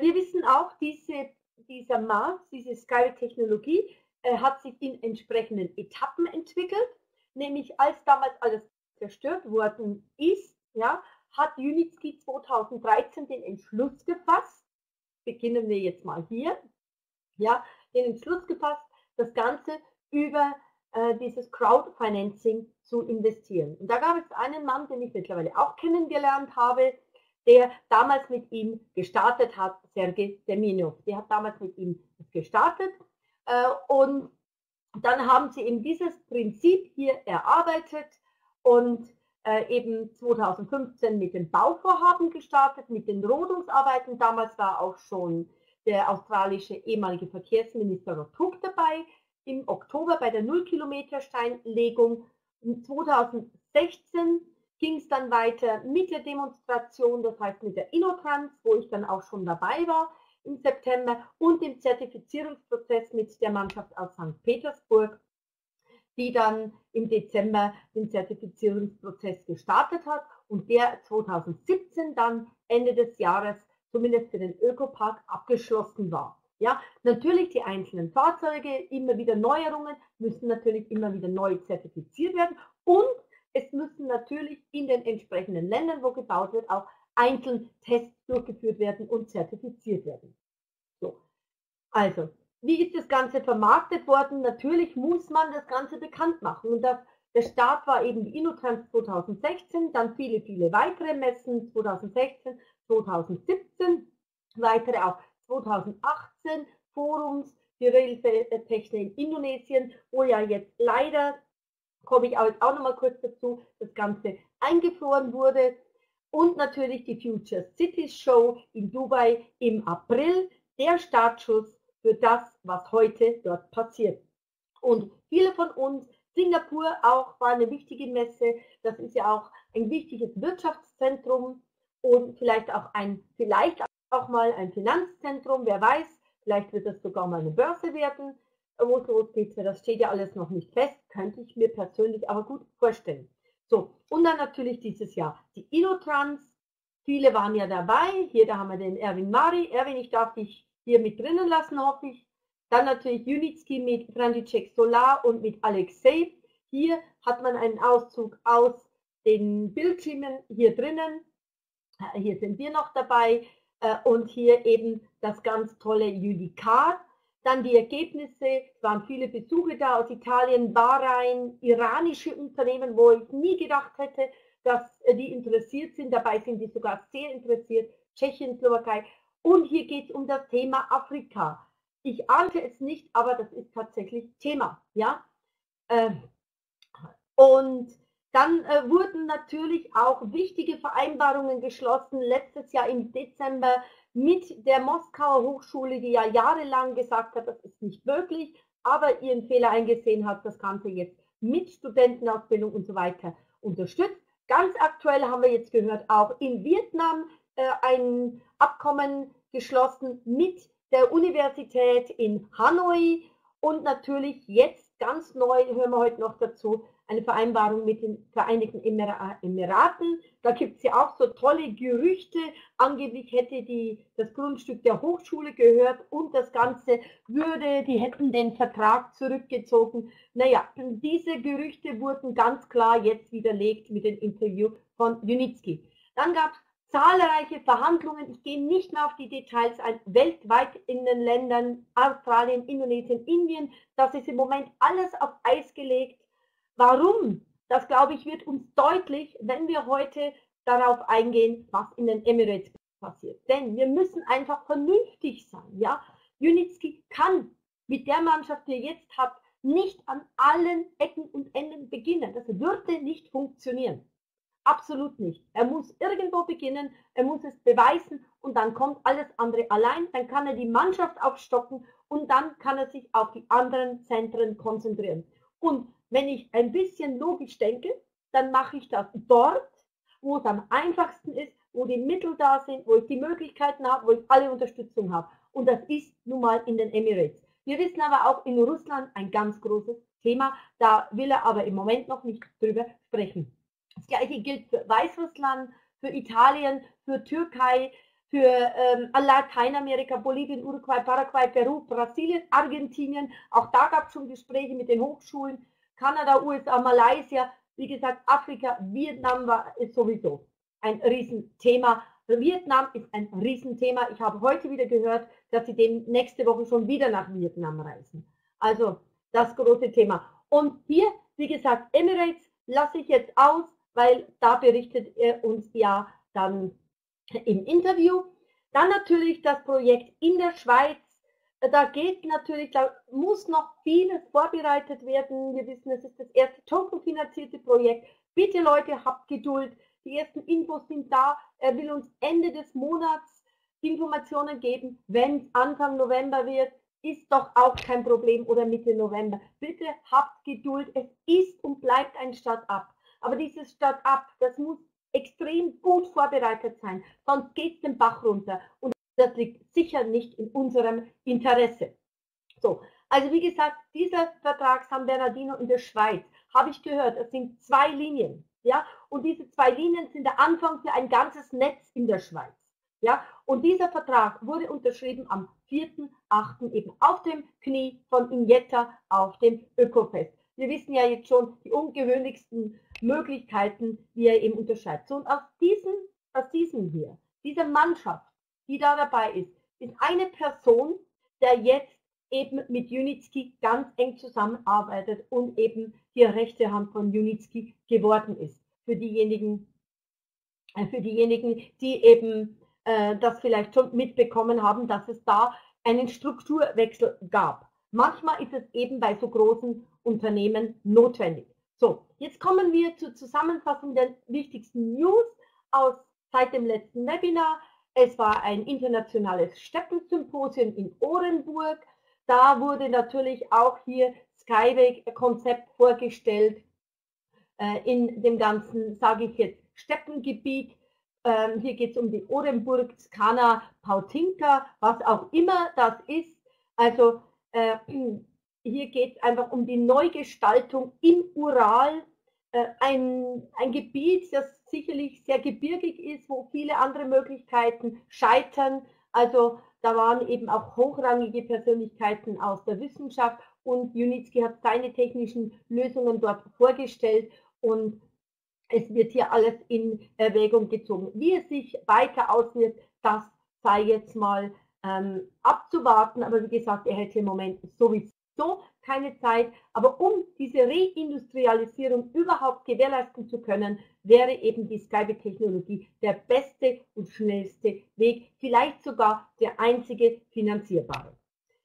wir wissen auch, dieser Mars, diese Sky-Technologie hat sich in entsprechenden Etappen entwickelt. Nämlich als damals alles zerstört worden ist, ja, hat Junitski 2013 den Entschluss gefasst, beginnen wir jetzt mal hier, ja, den Entschluss gefasst, das Ganze über dieses Crowdfinancing zu investieren. Und da gab es einen Mann, den ich mittlerweile auch kennengelernt habe, der damals mit ihm gestartet hat, Sergei Semenov. Der hat damals mit ihm gestartet und dann haben sie eben dieses Prinzip hier erarbeitet, und eben 2015 mit dem Bauvorhaben gestartet, mit den Rodungsarbeiten. Damals war auch schon der australische ehemalige Verkehrsminister Rotuk dabei, im Oktober bei der 0-Kilometer-Steinlegung. 2016 ging es dann weiter mit der Demonstration, das heißt mit der Innotrans, wo ich dann auch schon dabei war im September, und dem Zertifizierungsprozess mit der Mannschaft aus St. Petersburg, die dann im Dezember den Zertifizierungsprozess gestartet hat und der 2017 dann Ende des Jahres zumindest für den Ökopark abgeschlossen war. Ja, natürlich die einzelnen Fahrzeuge, immer wieder Neuerungen, müssen natürlich immer wieder neu zertifiziert werden und es müssen natürlich in den entsprechenden Ländern, wo gebaut wird, auch einzeln Tests durchgeführt werden und zertifiziert werden. So, also. Wie ist das Ganze vermarktet worden? Natürlich muss man das Ganze bekannt machen. Und der Start war eben die InnoTrans 2016, dann viele, viele weitere Messen 2016, 2017, weitere auch 2018, Forums, die Railway-Technik in Indonesien, wo ja jetzt leider, komme ich auch nochmal kurz dazu, das Ganze eingefroren wurde. Und natürlich die Future Cities Show in Dubai im April, der Startschuss für das, was heute dort passiert. Und viele von uns, Singapur auch war eine wichtige Messe, das ist ja auch ein wichtiges Wirtschaftszentrum und vielleicht auch mal ein Finanzzentrum, wer weiß, vielleicht wird das sogar mal eine Börse werden, wo es losgeht, das steht ja alles noch nicht fest, könnte ich mir persönlich aber gut vorstellen. So, und dann natürlich dieses Jahr die InnoTrans, viele waren ja dabei, hier da haben wir den Erwin Mari. Erwin, ich darf dich hier mit drinnen lassen, hoffe ich. Dann natürlich Unitski mit František Solar und mit Alexei. Hier hat man einen Auszug aus den Bildschirmen hier drinnen. Hier sind wir noch dabei. Und hier eben das ganz tolle Judikat. Dann die Ergebnisse, es waren viele Besuche da aus Italien, Bahrain, iranische Unternehmen, wo ich nie gedacht hätte, dass die interessiert sind. Dabei sind die sogar sehr interessiert, Tschechien, Slowakei. Und hier geht es um das Thema Afrika. Ich ahnte es nicht, aber das ist tatsächlich Thema. Ja? Und dann wurden natürlich auch wichtige Vereinbarungen geschlossen, letztes Jahr im Dezember mit der Moskauer Hochschule, die ja jahrelang gesagt hat, das ist nicht möglich, aber ihren Fehler eingesehen hat, das Ganze jetzt mit Studentenausbildung und so weiter unterstützt. Ganz aktuell haben wir jetzt gehört, auch in Vietnam ein Abkommen geschlossen mit der Universität in Hanoi und natürlich jetzt ganz neu, hören wir heute noch dazu, eine Vereinbarung mit den Vereinigten Emiraten. Da gibt es ja auch so tolle Gerüchte. Angeblich hätte das Grundstück der Hochschule gehört und das Ganze die hätten den Vertrag zurückgezogen. Naja, diese Gerüchte wurden ganz klar jetzt widerlegt mit dem Interview von Unitski. Dann gab es zahlreiche Verhandlungen, ich gehe nicht mehr auf die Details ein, weltweit in den Ländern Australien, Indonesien, Indien, das ist im Moment alles auf Eis gelegt. Warum? Das, glaube ich, wird uns deutlich, wenn wir heute darauf eingehen, was in den Emirates passiert. Denn wir müssen einfach vernünftig sein. Ja? Unitski kann mit der Mannschaft, die er jetzt hat, nicht an allen Ecken und Enden beginnen. Das würde nicht funktionieren. Absolut nicht. Er muss irgendwo beginnen, er muss es beweisen und dann kommt alles andere allein. Dann kann er die Mannschaft aufstocken und dann kann er sich auf die anderen Zentren konzentrieren. Und wenn ich ein bisschen logisch denke, dann mache ich das dort, wo es am einfachsten ist, wo die Mittel da sind, wo ich die Möglichkeiten habe, wo ich alle Unterstützung habe. Und das ist nun mal in den Emirates. Wir wissen aber auch in Russland ein ganz großes Thema, da will er aber im Moment noch nicht drüber sprechen. Das Gleiche gilt für Weißrussland, für Italien, für Türkei, für Lateinamerika, Bolivien, Uruguay, Paraguay, Peru, Brasilien, Argentinien. Auch da gab es schon Gespräche mit den Hochschulen, Kanada, USA, Malaysia, wie gesagt, Afrika, Vietnam ist sowieso ein Riesenthema. Vietnam ist ein Riesenthema. Ich habe heute wieder gehört, dass sie nächste Woche schon wieder nach Vietnam reisen. Also das große Thema. Und hier, wie gesagt, Emirates lasse ich jetzt aus, weil da berichtet er uns ja dann im Interview. Dann natürlich das Projekt in der Schweiz. Da muss noch vieles vorbereitet werden. Wir wissen, es ist das erste tokenfinanzierte Projekt. Bitte Leute, habt Geduld. Die ersten Infos sind da. Er will uns Ende des Monats Informationen geben. Wenn es Anfang November wird, ist doch auch kein Problem, oder Mitte November. Bitte habt Geduld. Es ist und bleibt ein Start-up. Aber dieses Start-up, das muss extrem gut vorbereitet sein, sonst geht es den Bach runter und das liegt sicher nicht in unserem Interesse. So, also wie gesagt, dieser Vertrag San Bernardino in der Schweiz, habe ich gehört, es sind 2 Linien, ja, und diese 2 Linien sind der Anfang für ein ganzes Netz in der Schweiz, ja, und dieser Vertrag wurde unterschrieben am 4.8. eben auf dem Knie von Injetta auf dem Ökofest. Wir wissen ja jetzt schon die ungewöhnlichsten Möglichkeiten, die er eben unterschreibt. So, und diese Mannschaft, die da dabei ist, ist eine Person, der jetzt eben mit Unitski ganz eng zusammenarbeitet und eben die rechte Hand von Unitski geworden ist. Für diejenigen, die eben das vielleicht schon mitbekommen haben, dass es da einen Strukturwechsel gab. Manchmal ist es eben bei so großen Unternehmen notwendig. So, jetzt kommen wir zur Zusammenfassung der wichtigsten News seit dem letzten Webinar. Es war ein internationales Steppensymposium in Orenburg. Da wurde natürlich auch hier Skyway-Konzept vorgestellt in dem ganzen, sage ich jetzt, Steppengebiet. Hier geht es um die Orenburg, Skana, Pautinka, was auch immer das ist. Also hier geht es einfach um die Neugestaltung im Ural, ein Gebiet, das sicherlich sehr gebirgig ist, wo viele andere Möglichkeiten scheitern. Also Da waren eben auch hochrangige Persönlichkeiten aus der Wissenschaft und Junitzki hat seine technischen Lösungen dort vorgestellt und es wird hier alles in Erwägung gezogen. Wie es sich weiter auswirkt, das sei jetzt mal abzuwarten, aber wie gesagt, er hätte im Moment sowieso keine Zeit, aber um diese Reindustrialisierung überhaupt gewährleisten zu können, wäre eben die Skype-Technologie der beste und schnellste Weg, vielleicht sogar der einzige finanzierbare.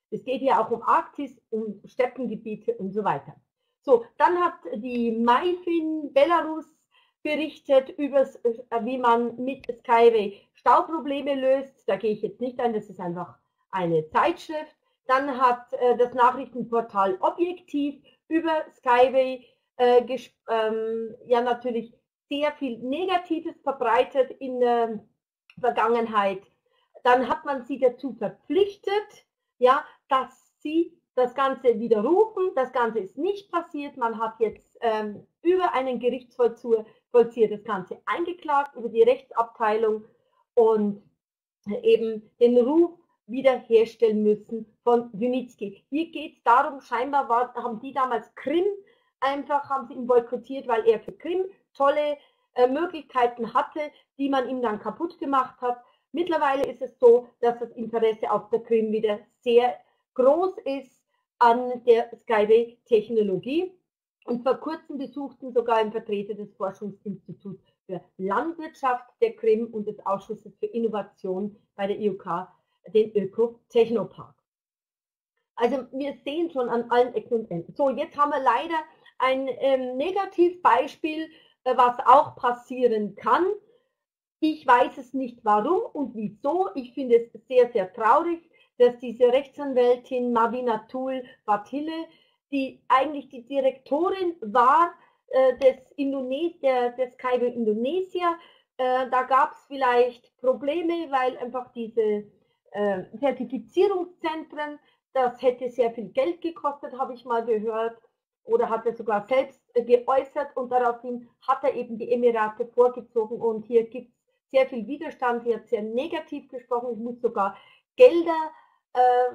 Es geht hier auch um Arktis, um Steppengebiete und so weiter. So, dann hat die Maifin Belarus berichtet über, wie man mit Skyway Stauprobleme löst. Da gehe ich jetzt nicht ein, das ist einfach eine Zeitschrift. Dann hat das Nachrichtenportal Objektiv über Skyway ja natürlich sehr viel Negatives verbreitet in der Vergangenheit. Dann hat man sie dazu verpflichtet, ja, dass sie das Ganze widerrufen. Das Ganze ist nicht passiert. Man hat jetzt über einen Gerichtsvollzieher das Ganze eingeklagt, über die Rechtsabteilung und eben den Ruf wiederherstellen müssen von Junitzki. Hier geht es darum, scheinbar haben die damals Krim einfach, haben sie ihn boykottiert, weil er für Krim tolle Möglichkeiten hatte, die man ihm dann kaputt gemacht hat. Mittlerweile ist es so, dass das Interesse auf der Krim wieder sehr groß ist an der Skyway-Technologie. Und vor kurzem besuchten sogar ein Vertreter des Forschungsinstituts für Landwirtschaft der Krim und des Ausschusses für Innovation bei der IUK den Öko-Technopark. Also wir sehen schon an allen Ecken und Enden. So, jetzt haben wir leider ein Negativbeispiel, was auch passieren kann. Ich weiß es nicht, warum und wieso. Ich finde es sehr, sehr traurig, dass diese Rechtsanwältin Madinatul Watile, die eigentlich die Direktorin war des Skyway Indonesia, da gab es vielleicht Probleme, weil einfach diese Zertifizierungszentren, das hätte sehr viel Geld gekostet, habe ich mal gehört, oder hat er sogar selbst geäußert und daraufhin hat er eben die Emirate vorgezogen und hier gibt es sehr viel Widerstand, sie hat sehr negativ gesprochen, ich muss sogar Gelder,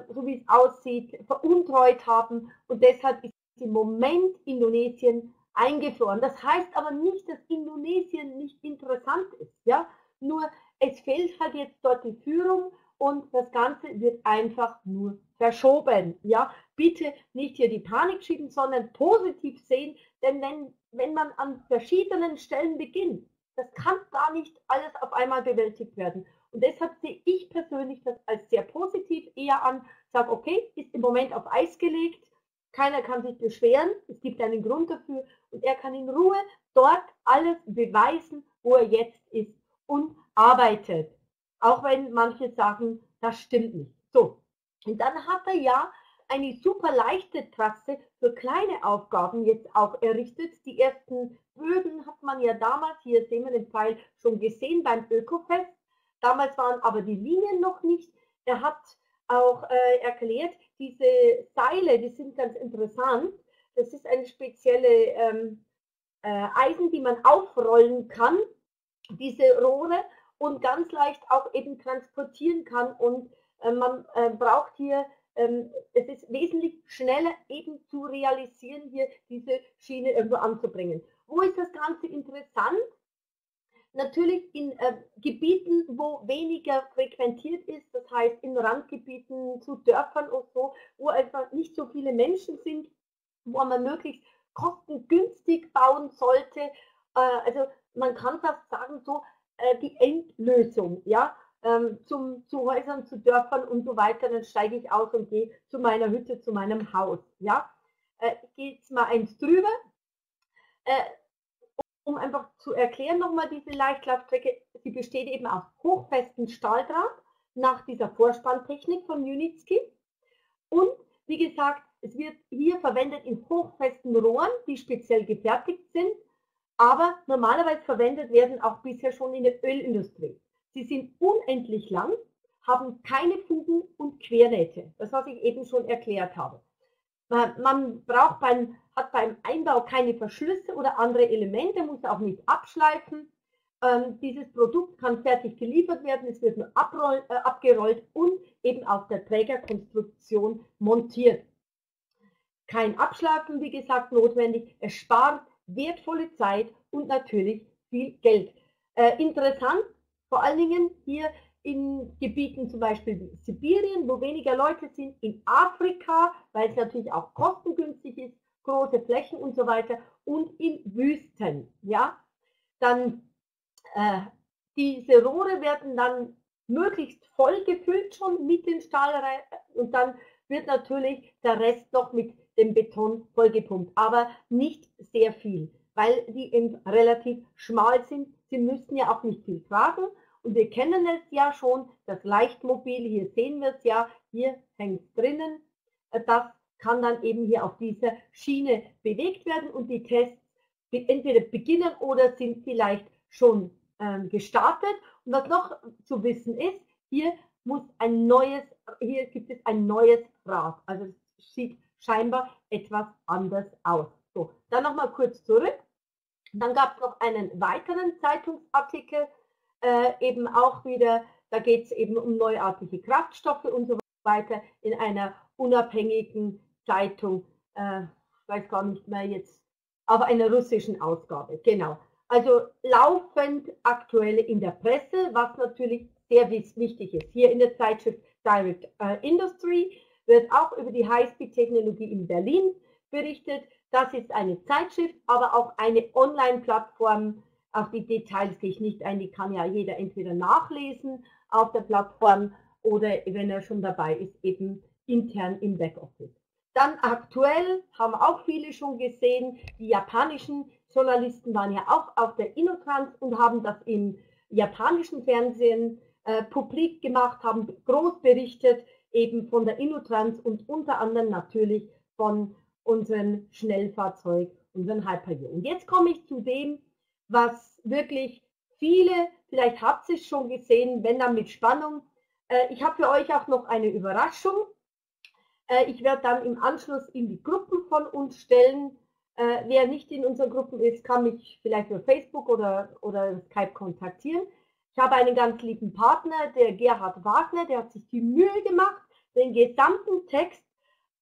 so wie es aussieht, veruntreut haben und deshalb ist im Moment Indonesien eingefroren. Das heißt aber nicht, dass Indonesien nicht interessant ist, ja? Nur es fehlt halt jetzt dort die Führung und das Ganze wird einfach nur verschoben. Ja? Bitte nicht hier die Panik schieben, sondern positiv sehen, denn wenn man an verschiedenen Stellen beginnt, das kann gar nicht alles auf einmal bewältigt werden. Und deshalb sehe ich persönlich das als sehr positiv eher an, sage, okay, ist im Moment auf Eis gelegt, keiner kann sich beschweren, es gibt einen Grund dafür und er kann in Ruhe dort alles beweisen, wo er jetzt ist und arbeitet. Auch wenn manche sagen, das stimmt nicht. So, und dann hat er ja eine super leichte Trasse für kleine Aufgaben jetzt auch errichtet. Die ersten Böden hat man ja damals, hier sehen wir den Pfeil, schon gesehen beim Ökofest. Damals waren aber die Linien noch nicht. Er hat auch erklärt, diese Seile, die sind ganz interessant. Das ist eine spezielle Eisen, die man aufrollen kann, diese Rohre, und ganz leicht auch eben transportieren kann. Und man braucht hier, es ist wesentlich schneller eben zu realisieren, hier diese Schiene irgendwo anzubringen. Wo ist das Ganze interessant? Natürlich in Gebieten, wo weniger frequentiert ist, das heißt in Randgebieten zu Dörfern und so, wo einfach nicht so viele Menschen sind, wo man möglichst kostengünstig bauen sollte. Also man kann fast sagen, so die Endlösung, ja, zu Häusern, zu Dörfern und so weiter, dann steige ich aus und gehe zu meiner Hütte, zu meinem Haus, ja. Geht's mal eins drüber. Um einfach zu erklären nochmal diese Leichtlaufstrecke, sie besteht eben aus hochfestem Stahldraht nach dieser Vorspanntechnik von Junitzki und wie gesagt, es wird hier verwendet in hochfesten Rohren, die speziell gefertigt sind, aber normalerweise verwendet werden auch bisher schon in der Ölindustrie. Sie sind unendlich lang, haben keine Fugen und Quernähte, das was ich eben schon erklärt habe. Man braucht hat beim Einbau keine Verschlüsse oder andere Elemente, muss auch nicht abschleifen. Dieses Produkt kann fertig geliefert werden, es wird nur abgerollt und eben auf der Trägerkonstruktion montiert. Kein Abschleifen, wie gesagt, notwendig. Es spart wertvolle Zeit und natürlich viel Geld. Interessant, vor allen Dingen hier in Gebieten zum Beispiel wie Sibirien, wo weniger Leute sind, in Afrika, weil es natürlich auch kostengünstig ist, große Flächen und so weiter, und in Wüsten. Ja? Dann diese Rohre werden dann möglichst voll gefüllt schon mit den Stahlreihen und dann wird natürlich der Rest noch mit dem Beton vollgepumpt, aber nicht sehr viel, weil die eben relativ schmal sind. Sie müssen ja auch nicht viel tragen und wir kennen es ja schon, das Leichtmobil, hier sehen wir es ja, hier hängt es drinnen, das kann dann eben hier auf dieser Schiene bewegt werden und die Tests entweder beginnen oder sind vielleicht schon gestartet. Und was noch zu wissen ist, hier gibt es ein neues Rad. Also es sieht scheinbar etwas anders aus. So, dann nochmal kurz zurück. Dann gab es noch einen weiteren Zeitungsartikel, eben auch wieder, da geht es eben um neuartige Kraftstoffe und so weiter in einer unabhängigen Zeitung, ich weiß gar nicht mehr jetzt, auf einer russischen Ausgabe, genau. Also laufend aktuelle in der Presse, was natürlich sehr wichtig ist. Hier in der Zeitschrift Direct Industry wird auch über die High-Speed-Technologie in Berlin berichtet. Das ist eine Zeitschrift, aber auch eine Online-Plattform. Auf die Details gehe ich nicht ein, die kann ja jeder entweder nachlesen auf der Plattform oder, wenn er schon dabei ist, eben intern im Backoffice. Dann aktuell, haben auch viele schon gesehen, die japanischen Journalisten waren ja auch auf der Innotrans und haben das im japanischen Fernsehen publik gemacht, haben groß berichtet eben von der Innotrans und unter anderem natürlich von unserem Schnellfahrzeug, unseren Hypergeo. Und jetzt komme ich zu dem, was wirklich viele, vielleicht habt ihr es schon gesehen, wenn dann mit Spannung. Ich habe für euch auch noch eine Überraschung. Ich werde dann im Anschluss in die Gruppen von uns stellen. Wer nicht in unseren Gruppen ist, kann mich vielleicht über Facebook oder Skype kontaktieren. Ich habe einen ganz lieben Partner, der Gerhard Wagner, der hat sich die Mühe gemacht, den gesamten Text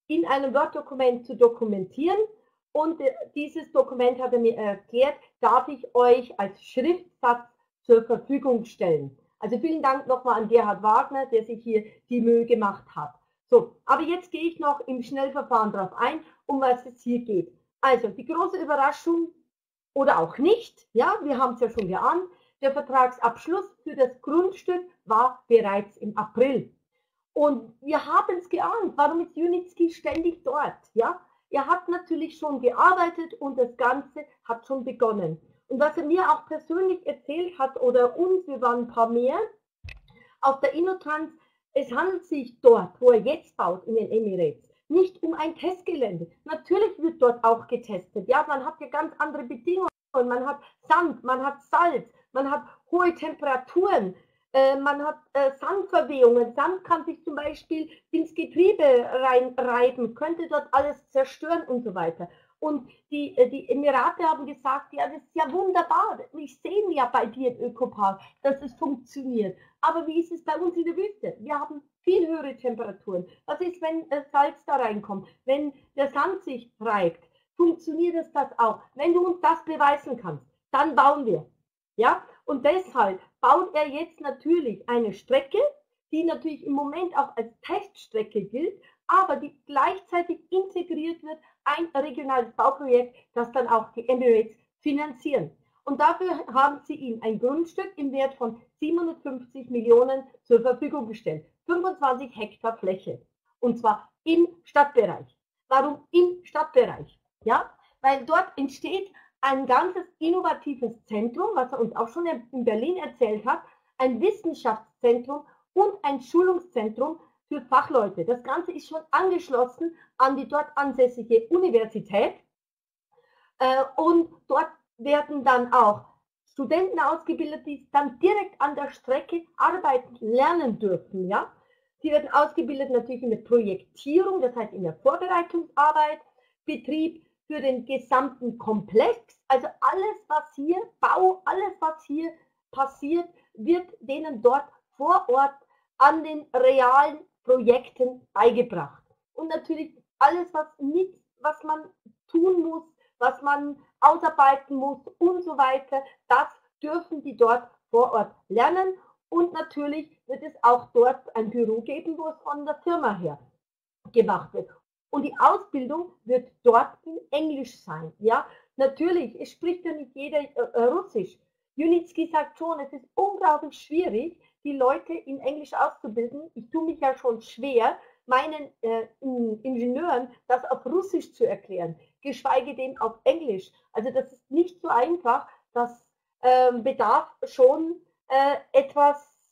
in einem Word-Dokument zu dokumentieren. Und dieses Dokument hat er mir erklärt, darf ich euch als Schriftsatz zur Verfügung stellen. Also vielen Dank nochmal an Gerhard Wagner, der sich hier die Mühe gemacht hat. So, aber jetzt gehe ich noch im Schnellverfahren darauf ein, um was es hier geht. Also die große Überraschung oder auch nicht, ja, wir haben es ja schon geahnt, der Vertragsabschluss für das Grundstück war bereits im April. Und wir haben es geahnt, warum ist Junitzki ständig dort, ja? Er hat natürlich schon gearbeitet und das Ganze hat schon begonnen. Und was er mir auch persönlich erzählt hat oder uns, wir waren ein paar mehr, auf der Innotrans, es handelt sich dort, wo er jetzt baut, in den Emirates, nicht um ein Testgelände. Natürlich wird dort auch getestet. Ja, man hat ja ganz andere Bedingungen. Man hat Sand, man hat Salz, man hat hohe Temperaturen, man hat Sandverwehungen. Sand kann sich zum Beispiel ins Getriebe reinreiben, könnte dort alles zerstören und so weiter. Und die Emirate haben gesagt, ja, das ist ja wunderbar, ich sehe ja bei dir im Ökopark, dass es funktioniert. Aber wie ist es bei uns in der Wüste? Wir haben viel höhere Temperaturen. Was ist, wenn Salz da reinkommt? Wenn der Sand sich reibt, funktioniert das auch? Wenn du uns das beweisen kannst, dann bauen wir. Ja? Und deshalb baut er jetzt natürlich eine Strecke, die natürlich im Moment auch als Teststrecke gilt, aber die gleichzeitig integriert wird, ein regionales Bauprojekt, das dann auch die Emirates finanzieren. Und dafür haben sie ihm ein Grundstück im Wert von 750 Millionen zur Verfügung gestellt. 25 Hektar Fläche. Und zwar im Stadtbereich. Warum im Stadtbereich? Ja, weil dort entsteht ein ganzes innovatives Zentrum, was er uns auch schon in Berlin erzählt hat, ein Wissenschaftszentrum und ein Schulungszentrum für Fachleute. Das Ganze ist schon angeschlossen an die dort ansässige Universität und dort werden dann auch Studenten ausgebildet, die dann direkt an der Strecke arbeiten, lernen dürfen. Ja? Sie werden ausgebildet natürlich in der Projektierung, das heißt in der Vorbereitungsarbeit, Betrieb für den gesamten Komplex, also alles, was hier, Bau, alles, was hier passiert, wird denen dort vor Ort an den realen Projekten beigebracht. Und natürlich alles, was man tun muss, was man ausarbeiten muss und so weiter, das dürfen die dort vor Ort lernen. Und natürlich wird es auch dort ein Büro geben, wo es von der Firma her gemacht wird. Und die Ausbildung wird dort in Englisch sein. Ja? Natürlich, es spricht ja nicht jeder Russisch. Junitski sagt schon, es ist unglaublich schwierig, die Leute in Englisch auszubilden. Ich tue mich ja schon schwer, meinen Ingenieuren das auf Russisch zu erklären, geschweige denn auf Englisch. Also das ist nicht so einfach, das bedarf schon etwas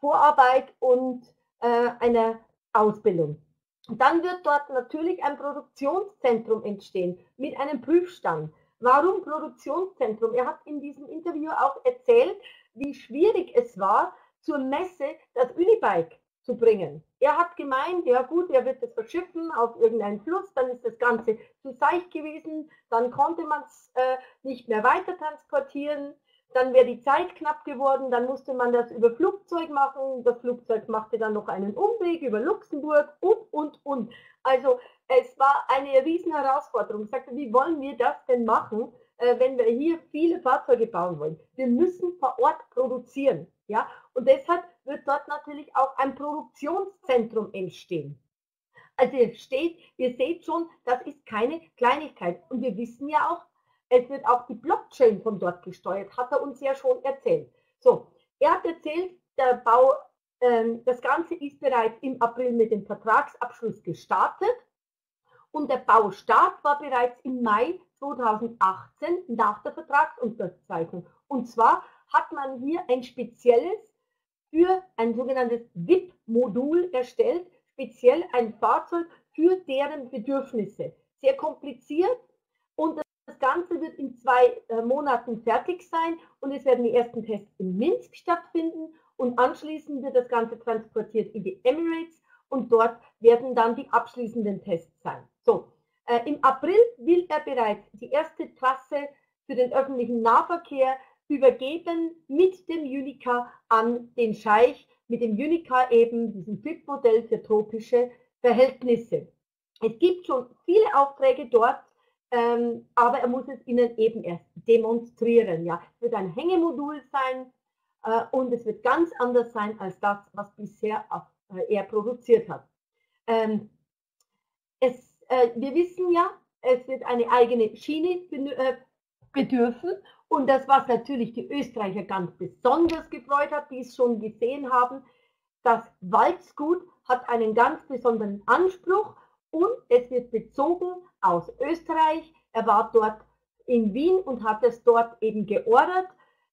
Vorarbeit und einer Ausbildung. Und dann wird dort natürlich ein Produktionszentrum entstehen mit einem Prüfstand. Warum Produktionszentrum? Er hat in diesem Interview auch erzählt, wie schwierig es war, zur Messe das Unibike zu bringen. Er hat gemeint, ja gut, er wird es verschiffen auf irgendeinen Fluss, dann ist das Ganze zu seicht gewesen, dann konnte man es nicht mehr weiter transportieren, dann wäre die Zeit knapp geworden, dann musste man das über Flugzeug machen, das Flugzeug machte dann noch einen Umweg über Luxemburg und. Also es war eine riesen Herausforderung. Ich sagte, wie wollen wir das denn machen, wenn wir hier viele Fahrzeuge bauen wollen? Wir müssen vor Ort produzieren. Ja? Und deshalb wird dort natürlich auch ein Produktionszentrum entstehen. Also ihr seht schon, das ist keine Kleinigkeit. Und wir wissen ja auch, es wird auch die Blockchain von dort gesteuert, hat er uns ja schon erzählt. So, er hat erzählt, der Bau, das Ganze ist bereits im April mit dem Vertragsabschluss gestartet und der Baustart war bereits im Mai 2018 nach der Vertragsunterzeichnung. Und zwar hat man hier ein spezielles für ein sogenanntes VIP-Modul erstellt, speziell ein Fahrzeug für deren Bedürfnisse. Sehr kompliziert und das Ganze wird in 2 Monaten fertig sein und es werden die ersten Tests in Minsk stattfinden und anschließend wird das Ganze transportiert in die Emirates und dort werden dann die abschließenden Tests sein. So, im April will er bereits die erste Trasse für den öffentlichen Nahverkehr übergeben mit dem Unica an den Scheich, mit dem Unica eben, diesem Flip-Modell für tropische Verhältnisse. Es gibt schon viele Aufträge dort, aber er muss es ihnen eben erst demonstrieren. Ja. Es wird ein Hängemodul sein und es wird ganz anders sein als das, was bisher er produziert hat. Wir wissen ja, es wird eine eigene Schiene bedürfen. Und das, was natürlich die Österreicher ganz besonders gefreut hat, die es schon gesehen haben, das Waldgut hat einen ganz besonderen Anspruch und es wird bezogen aus Österreich. Er war dort in Wien und hat es dort eben geordert.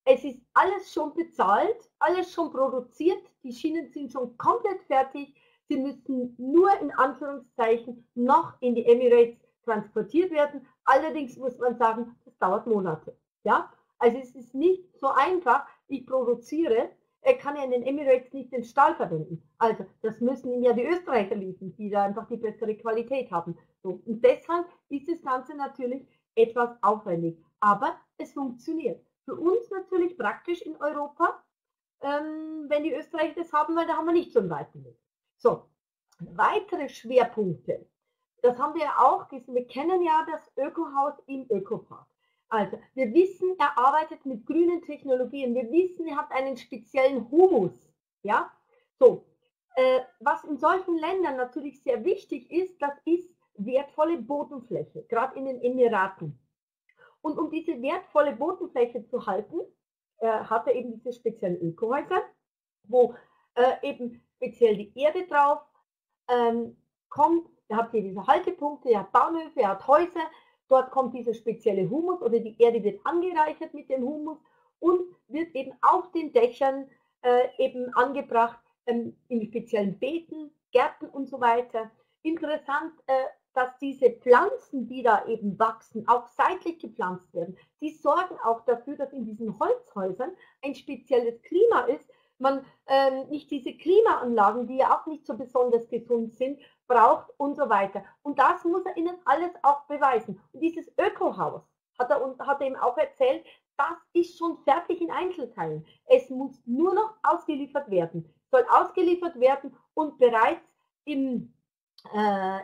Es ist alles schon bezahlt, alles schon produziert, die Schienen sind schon komplett fertig. Sie müssen nur in Anführungszeichen noch in die Emirates transportiert werden. Allerdings muss man sagen, das dauert Monate. Ja, also es ist nicht so einfach, ich produziere, er kann ja in den Emirates nicht den Stahl verwenden. Also das müssen ihm ja die Österreicher liefern, die da einfach die bessere Qualität haben. So, und deshalb ist das Ganze natürlich etwas aufwendig. Aber es funktioniert. Für uns natürlich praktisch in Europa, wenn die Österreicher das haben, weil da haben wir nicht so einen weiten Weg. So, weitere Schwerpunkte. Das haben wir ja auch, wir kennen ja das Ökohaus im Ökopark. Also, wir wissen, er arbeitet mit grünen Technologien. Wir wissen, er hat einen speziellen Humus. Ja? So, was in solchen Ländern natürlich sehr wichtig ist, das ist wertvolle Bodenfläche, gerade in den Emiraten. Und um diese wertvolle Bodenfläche zu halten, hat er eben diese speziellen Ökohäuser, wo eben speziell die Erde drauf kommt. Er hat hier diese Haltepunkte, er hat Bahnhöfe, er hat Häuser. Dort kommt dieser spezielle Humus oder die Erde wird angereichert mit dem Humus und wird eben auf den Dächern eben angebracht, in speziellen Beeten, Gärten und so weiter. Interessant, dass diese Pflanzen, die da eben wachsen, auch seitlich gepflanzt werden. Die sorgen auch dafür, dass in diesen Holzhäusern ein spezielles Klima ist. Man nicht diese Klimaanlagen, die ja auch nicht so besonders gesund sind, braucht und so weiter. Und das muss er ihnen alles auch beweisen. Und dieses Ökohaus, hat er ihm auch erzählt, das ist schon fertig in Einzelteilen. Es muss nur noch ausgeliefert werden. Soll ausgeliefert werden und bereits im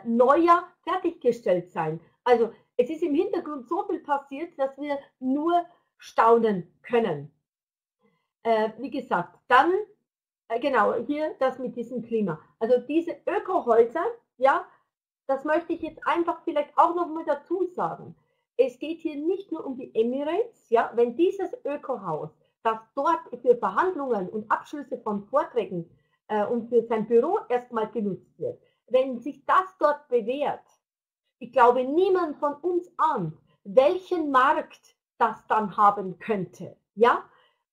Neujahr fertiggestellt sein. Also es ist im Hintergrund so viel passiert, dass wir nur staunen können. Wie gesagt, dann, genau, hier das mit diesem Klima. Also diese Ökohäuser, ja, das möchte ich jetzt einfach vielleicht auch noch mal dazu sagen. Es geht hier nicht nur um die Emirates, ja, wenn dieses Ökohaus, das dort für Verhandlungen und Abschlüsse von Vorträgen und für sein Büro erstmal genutzt wird, wenn sich das dort bewährt, ich glaube, niemand von uns ahnt, welchen Markt das dann haben könnte, ja,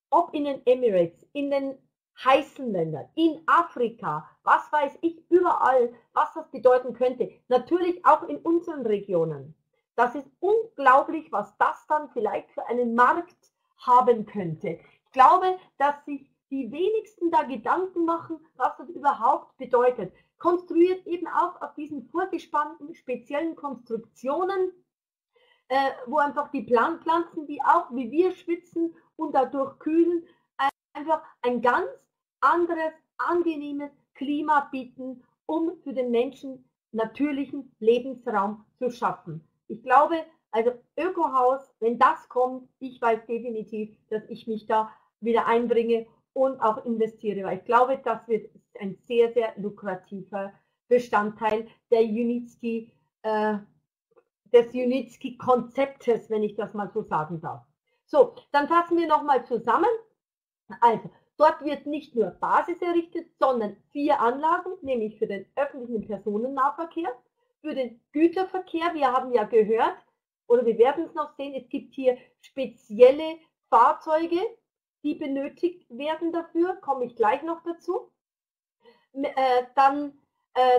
ob in den Emirates, in den heißen Ländern, in Afrika, was weiß ich, überall, was das bedeuten könnte, natürlich auch in unseren Regionen. Das ist unglaublich, was das dann vielleicht für einen Markt haben könnte. Ich glaube, dass sich die wenigsten da Gedanken machen, was das überhaupt bedeutet. Konstruiert eben auch auf diesen vorgespannten speziellen Konstruktionen, wo einfach die Pflanzen, die auch wie wir schwitzen und dadurch kühlen, einfach ein ganz anderes, angenehmes Klima bieten, um für den Menschen natürlichen Lebensraum zu schaffen. Ich glaube, also Ökohaus, wenn das kommt, ich weiß definitiv, dass ich mich da wieder einbringe und auch investiere, weil ich glaube, das wird ein sehr, sehr lukrativer Bestandteil der Unitsky, des Unitsky-Konzeptes, wenn ich das mal so sagen darf. So, dann fassen wir nochmal zusammen. Also, dort wird nicht nur Basis errichtet, sondern 4 Anlagen, nämlich für den öffentlichen Personennahverkehr, für den Güterverkehr. Wir haben ja gehört, oder wir werden es noch sehen, es gibt hier spezielle Fahrzeuge, die benötigt werden dafür, komme ich gleich noch dazu. Dann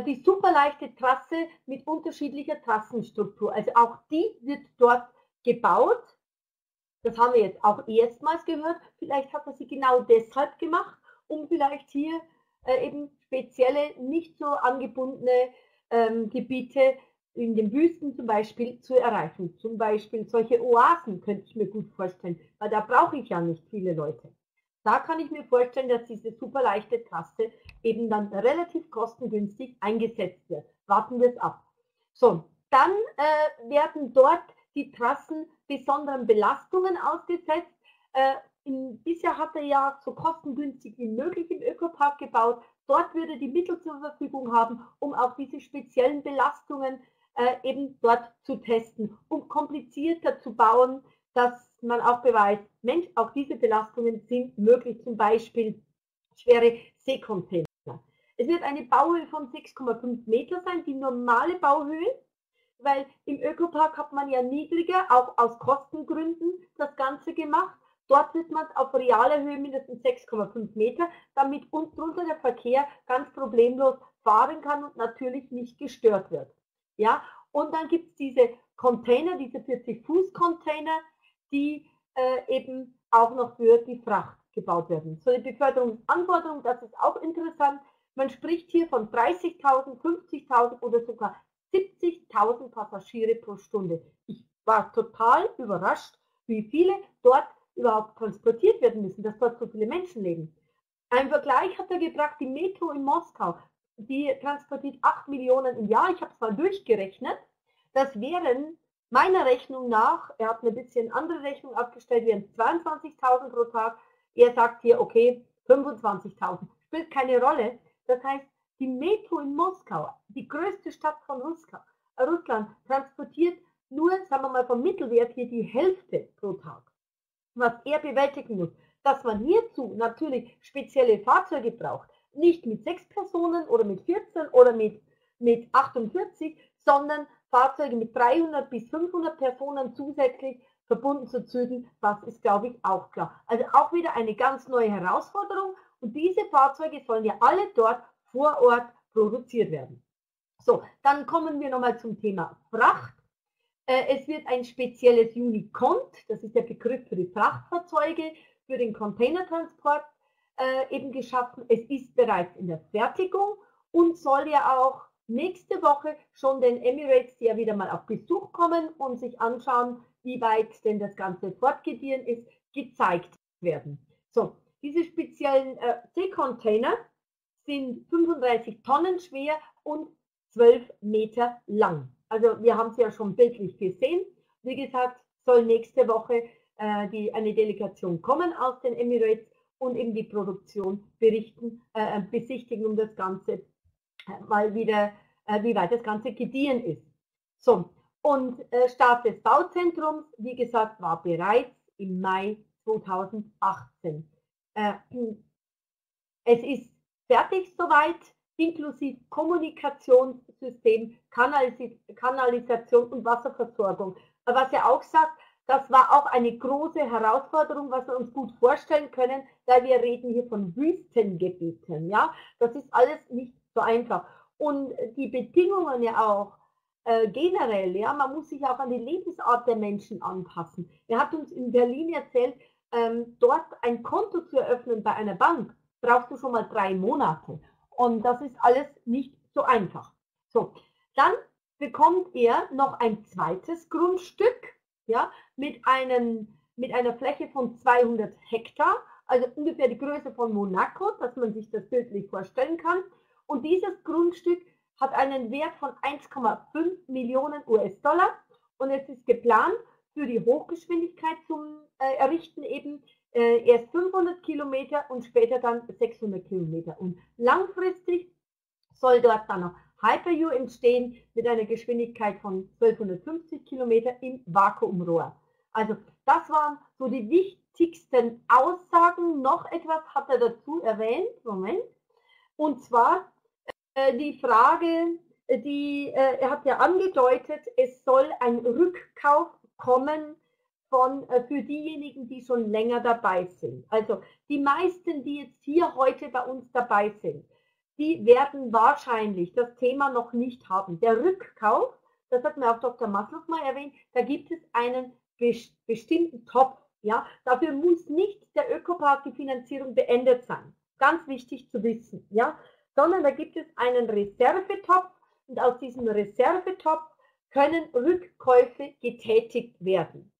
die superleichte Trasse mit unterschiedlicher Trassenstruktur, also auch die wird dort gebaut. Das haben wir jetzt auch erstmals gehört, vielleicht hat er sie genau deshalb gemacht, um vielleicht hier eben spezielle, nicht so angebundene Gebiete in den Wüsten zum Beispiel zu erreichen. Zum Beispiel solche Oasen könnte ich mir gut vorstellen, weil da brauche ich ja nicht viele Leute. Da kann ich mir vorstellen, dass diese superleichte Trasse eben dann relativ kostengünstig eingesetzt wird. Warten wir es ab. So, dann werden dort die Trassen besonderen Belastungen ausgesetzt. Bisher hat er ja so kostengünstig wie möglich im Ökopark gebaut. Dort würde die Mittel zur Verfügung haben, um auch diese speziellen Belastungen eben dort zu testen, um komplizierter zu bauen, dass man auch beweist, Mensch, auch diese Belastungen sind möglich, zum Beispiel schwere Seekontainer. Es wird eine Bauhöhe von 6,5 Meter sein, die normale Bauhöhe, weil im Ökopark hat man ja niedriger, auch aus Kostengründen, das Ganze gemacht. Dort wird man es auf reale Höhe mindestens 6,5 Meter, damit unten drunter der Verkehr ganz problemlos fahren kann und natürlich nicht gestört wird. Ja? Und dann gibt es diese Container, diese 40-Fuß-Container, die eben auch noch für die Fracht gebaut werden. So, die Beförderungsanforderung, das ist auch interessant. Man spricht hier von 30.000, 50.000 oder sogar 70.000 Passagiere pro Stunde. Ich war total überrascht, wie viele dort überhaupt transportiert werden müssen, dass dort so viele Menschen leben. Ein Vergleich hat er gebracht, die Metro in Moskau, die transportiert 8 Millionen im Jahr. Ich habe es mal durchgerechnet. Das wären meiner Rechnung nach, er hat eine bisschen andere Rechnung aufgestellt, wären 22.000 pro Tag. Er sagt hier, okay, 25.000. Spielt keine Rolle. Das heißt, die Metro in Moskau, die größte Stadt von Russland, transportiert nur, sagen wir mal, vom Mittelwert hier die Hälfte pro Tag. Was er bewältigen muss, dass man hierzu natürlich spezielle Fahrzeuge braucht, nicht mit 6 Personen oder mit 14 oder mit 48, sondern Fahrzeuge mit 300 bis 500 Personen zusätzlich verbunden zu Zügen, das ist, glaube ich, auch klar. Also auch wieder eine ganz neue Herausforderung und diese Fahrzeuge sollen ja alle dort vor Ort produziert werden. So, dann kommen wir nochmal zum Thema Fracht. Es wird ein spezielles Unicont, das ist der Begriff für die Frachtfahrzeuge, für den Containertransport eben geschaffen. Es ist bereits in der Fertigung und soll ja auch nächste Woche schon den Emirates, die ja wieder mal auf Besuch kommen und sich anschauen, wie weit denn das Ganze fortgehen ist, gezeigt werden. So, diese speziellen Seekontainer sind 35 Tonnen schwer und 12 Meter lang. Also wir haben es ja schon bildlich gesehen. Wie gesagt, soll nächste Woche eine Delegation kommen aus den Emirates und eben die Produktion berichten, besichtigen, um das Ganze mal wieder, wie weit das Ganze gediehen ist. So, und Start des Bauzentrums, wie gesagt, war bereits im Mai 2018. Es ist fertig soweit, inklusive Kommunikationssystem, Kanalisation und Wasserversorgung. Was er auch sagt, das war auch eine große Herausforderung, was wir uns gut vorstellen können, da wir reden hier von Wüstengebieten. Ja? Das ist alles nicht so einfach. Und die Bedingungen ja auch generell, ja, man muss sich auch an die Lebensart der Menschen anpassen. Er hat uns in Berlin erzählt, dort ein Konto zu eröffnen bei einer Bank, brauchst du schon mal 3 Monate. Und das ist alles nicht so einfach. So, dann bekommt er noch ein zweites Grundstück, ja, mit einer Fläche von 200 Hektar, also ungefähr die Größe von Monaco, dass man sich das bildlich vorstellen kann. Und dieses Grundstück hat einen Wert von 1,5 Millionen US-Dollar. Und es ist geplant, für die Hochgeschwindigkeit zu errichten eben erst 500 Kilometer und später dann 600 Kilometer. Und langfristig soll dort dann noch Hyperview entstehen mit einer Geschwindigkeit von 1250 Kilometer im Vakuumrohr. Also das waren so die wichtigsten Aussagen. Noch etwas hat er dazu erwähnt, Moment, und zwar die Frage, die er hat ja angedeutet, es soll ein Rückkauf kommen für diejenigen, die schon länger dabei sind. Also die meisten, die jetzt hier heute bei uns dabei sind, die werden wahrscheinlich das Thema noch nicht haben. Der Rückkauf, das hat mir auch Dr. Maslow mal erwähnt, da gibt es einen bestimmten Topf. Ja? Dafür muss nicht der Ökopark die Finanzierung beendet sein. Ganz wichtig zu wissen. Ja? Sondern da gibt es einen Reservetopf und aus diesem Reservetopf können Rückkäufe getätigt werden.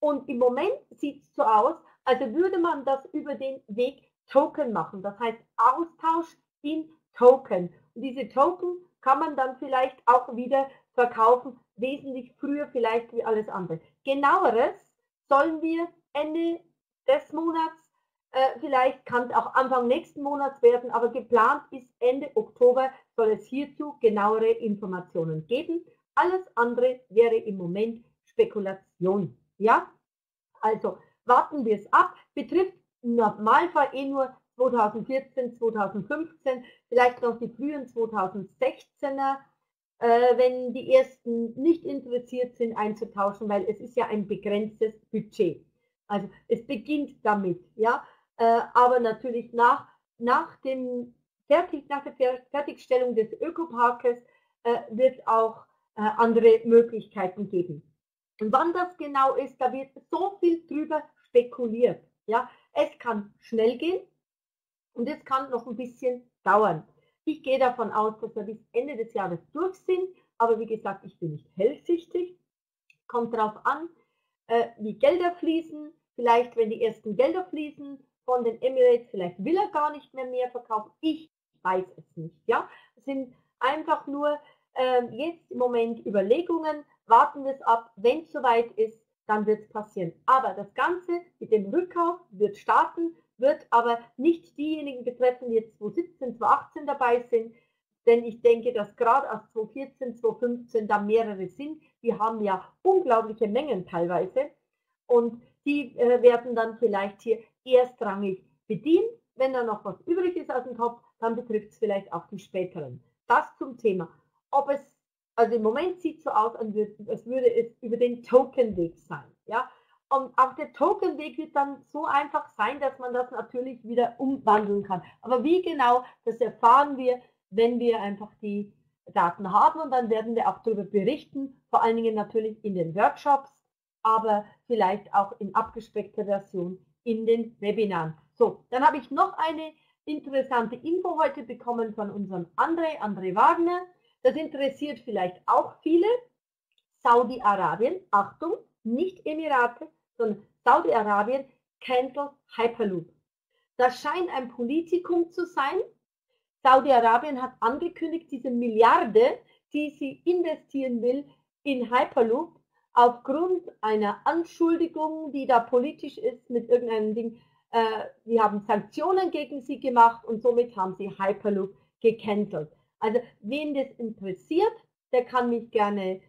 Und im Moment sieht es so aus, als würde man das über den Weg Token machen. Das heißt Austausch in Token. Und diese Token kann man dann vielleicht auch wieder verkaufen, wesentlich früher vielleicht wie alles andere. Genaueres sollen wir Ende des Monats, vielleicht kann es auch Anfang nächsten Monats werden, aber geplant ist Ende Oktober, soll es hierzu genauere Informationen geben. Alles andere wäre im Moment Spekulation. Ja? Also warten wir es ab. Betrifft im Normalfall nur 2014, 2015, vielleicht noch die frühen 2016er, wenn die ersten nicht interessiert sind einzutauschen, weil es ist ja ein begrenztes Budget. Also es beginnt damit, ja, aber natürlich nach der Fertigstellung des Ökoparkes wird auch andere Möglichkeiten geben. Und wann das genau ist, da wird so viel drüber spekuliert. Ja, es kann schnell gehen. Und es kann noch ein bisschen dauern. Ich gehe davon aus, dass wir bis Ende des Jahres durch sind. Aber wie gesagt, ich bin nicht hellsichtig. Kommt darauf an, wie Gelder fließen. Vielleicht, wenn die ersten Gelder fließen von den Emirates, vielleicht will er gar nicht mehr verkaufen. Ich weiß es nicht. Ja? Es sind einfach nur jetzt im Moment Überlegungen. Warten wir es ab. Wenn es soweit ist, dann wird es passieren. Aber das Ganze mit dem Rückkauf wird starten. Wird aber nicht diejenigen betreffen, die jetzt 2017, 2018 dabei sind, denn ich denke, dass gerade aus 2014, 2015 da mehrere sind. Die haben ja unglaubliche Mengen teilweise und die werden dann vielleicht hier erstrangig bedient. Wenn da noch was übrig ist aus dem Topf, dann betrifft es vielleicht auch die späteren. Das zum Thema. Ob es, also im Moment sieht es so aus, als würde es über den Tokenweg sein, ja. Und auch der Tokenweg wird dann so einfach sein, dass man das natürlich wieder umwandeln kann. Aber wie genau, das erfahren wir, wenn wir einfach die Daten haben. Und dann werden wir auch darüber berichten, vor allen Dingen natürlich in den Workshops, aber vielleicht auch in abgespeckter Version in den Webinaren. So, dann habe ich noch eine interessante Info heute bekommen von unserem André Wagner. Das interessiert vielleicht auch viele. Saudi-Arabien, Achtung, nicht Emirate, sondern Saudi-Arabien, cancel Hyperloop. Das scheint ein Politikum zu sein. Saudi-Arabien hat angekündigt, diese Milliarde, die sie investieren will in Hyperloop, aufgrund einer Anschuldigung, die da politisch ist mit irgendeinem Ding, die haben Sanktionen gegen sie gemacht und somit haben sie Hyperloop gecancelt. Also wen das interessiert, der kann mich gerne,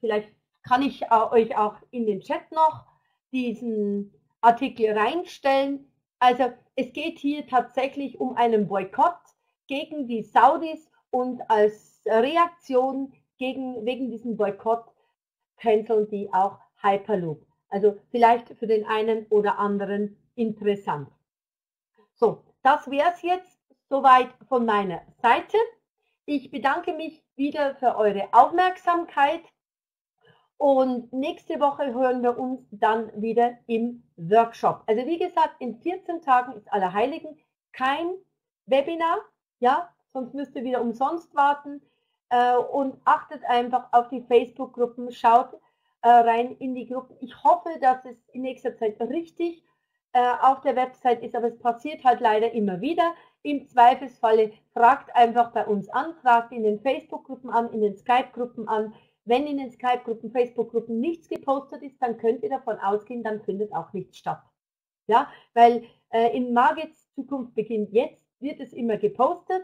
vielleicht kann ich euch auch in den Chat noch diesen Artikel reinstellen. Also es geht hier tatsächlich um einen Boykott gegen die Saudis und als Reaktion wegen diesem Boykott canceln die auch Hyperloop. Also vielleicht für den einen oder anderen interessant. So, das wäre es jetzt soweit von meiner Seite. Ich bedanke mich wieder für eure Aufmerksamkeit und nächste Woche hören wir uns dann wieder im Workshop. Also wie gesagt, in 14 Tagen ist Allerheiligen kein Webinar, ja, sonst müsst ihr wieder umsonst warten und achtet einfach auf die Facebook-Gruppen, schaut rein in die Gruppen. Ich hoffe, dass es in nächster Zeit richtig auf der Website ist, aber es passiert halt leider immer wieder. Im Zweifelsfalle fragt einfach bei uns an, fragt in den Facebook-Gruppen an, in den Skype-Gruppen an. Wenn in den Skype-Gruppen, Facebook-Gruppen nichts gepostet ist, dann könnt ihr davon ausgehen, dann findet auch nichts statt. Ja, weil in Margits Zukunft beginnt jetzt, wird es immer gepostet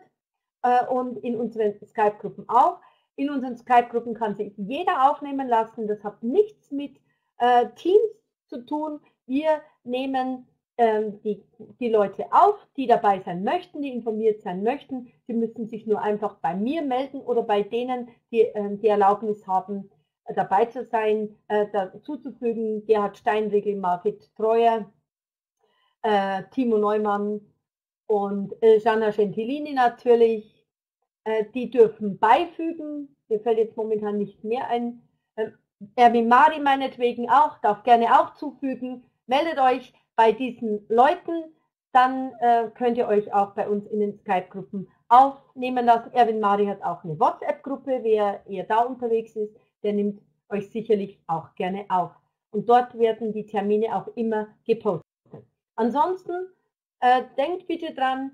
und in unseren Skype-Gruppen auch. In unseren Skype-Gruppen kann sich jeder aufnehmen lassen, das hat nichts mit Teams zu tun. Wir nehmen die Leute auf, die dabei sein möchten, die informiert sein möchten. Sie müssen sich nur einfach bei mir melden oder bei denen, die die Erlaubnis haben, dabei zu sein, dazuzufügen. Gerhard Steinregel, Margit Treuer, Timo Neumann und Gianna Gentilini natürlich. Die dürfen beifügen. Mir fällt jetzt momentan nicht mehr ein. Erwin Mari meinetwegen auch, darf gerne auch zufügen. Meldet euch bei diesen Leuten, dann könnt ihr euch auch bei uns in den Skype-Gruppen aufnehmen lassen. Erwin Mari hat auch eine WhatsApp-Gruppe, wer eher da unterwegs ist, der nimmt euch sicherlich auch gerne auf. Und dort werden die Termine auch immer gepostet. Ansonsten denkt bitte dran,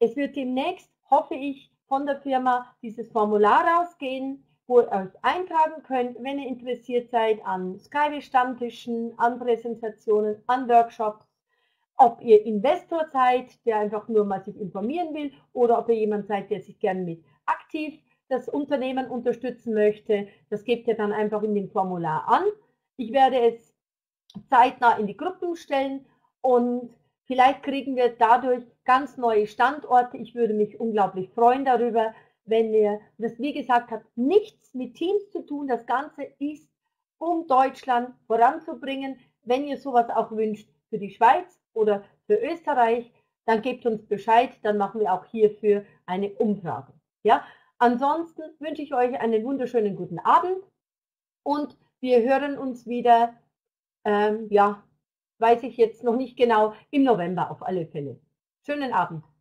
es wird demnächst, hoffe ich, von der Firma dieses Formular rausgehen, wo ihr euch eintragen könnt, wenn ihr interessiert seid an Skyway-Stammtischen, an Präsentationen, an Workshops, ob ihr Investor seid, der einfach nur mal sich informieren will, oder ob ihr jemand seid, der sich gerne mit aktiv das Unternehmen unterstützen möchte. Das gebt ihr dann einfach in dem Formular an. Ich werde es zeitnah in die Gruppen stellen und vielleicht kriegen wir dadurch ganz neue Standorte. Ich würde mich unglaublich freuen darüber, wenn ihr, das wie gesagt hat, nichts mit Teams zu tun. Das Ganze ist, um Deutschland voranzubringen. Wenn ihr sowas auch wünscht für die Schweiz oder für Österreich, dann gebt uns Bescheid, dann machen wir auch hierfür eine Umfrage. Ja? Ansonsten wünsche ich euch einen wunderschönen guten Abend und wir hören uns wieder, ja, weiß ich jetzt noch nicht genau, im November auf alle Fälle. Schönen Abend.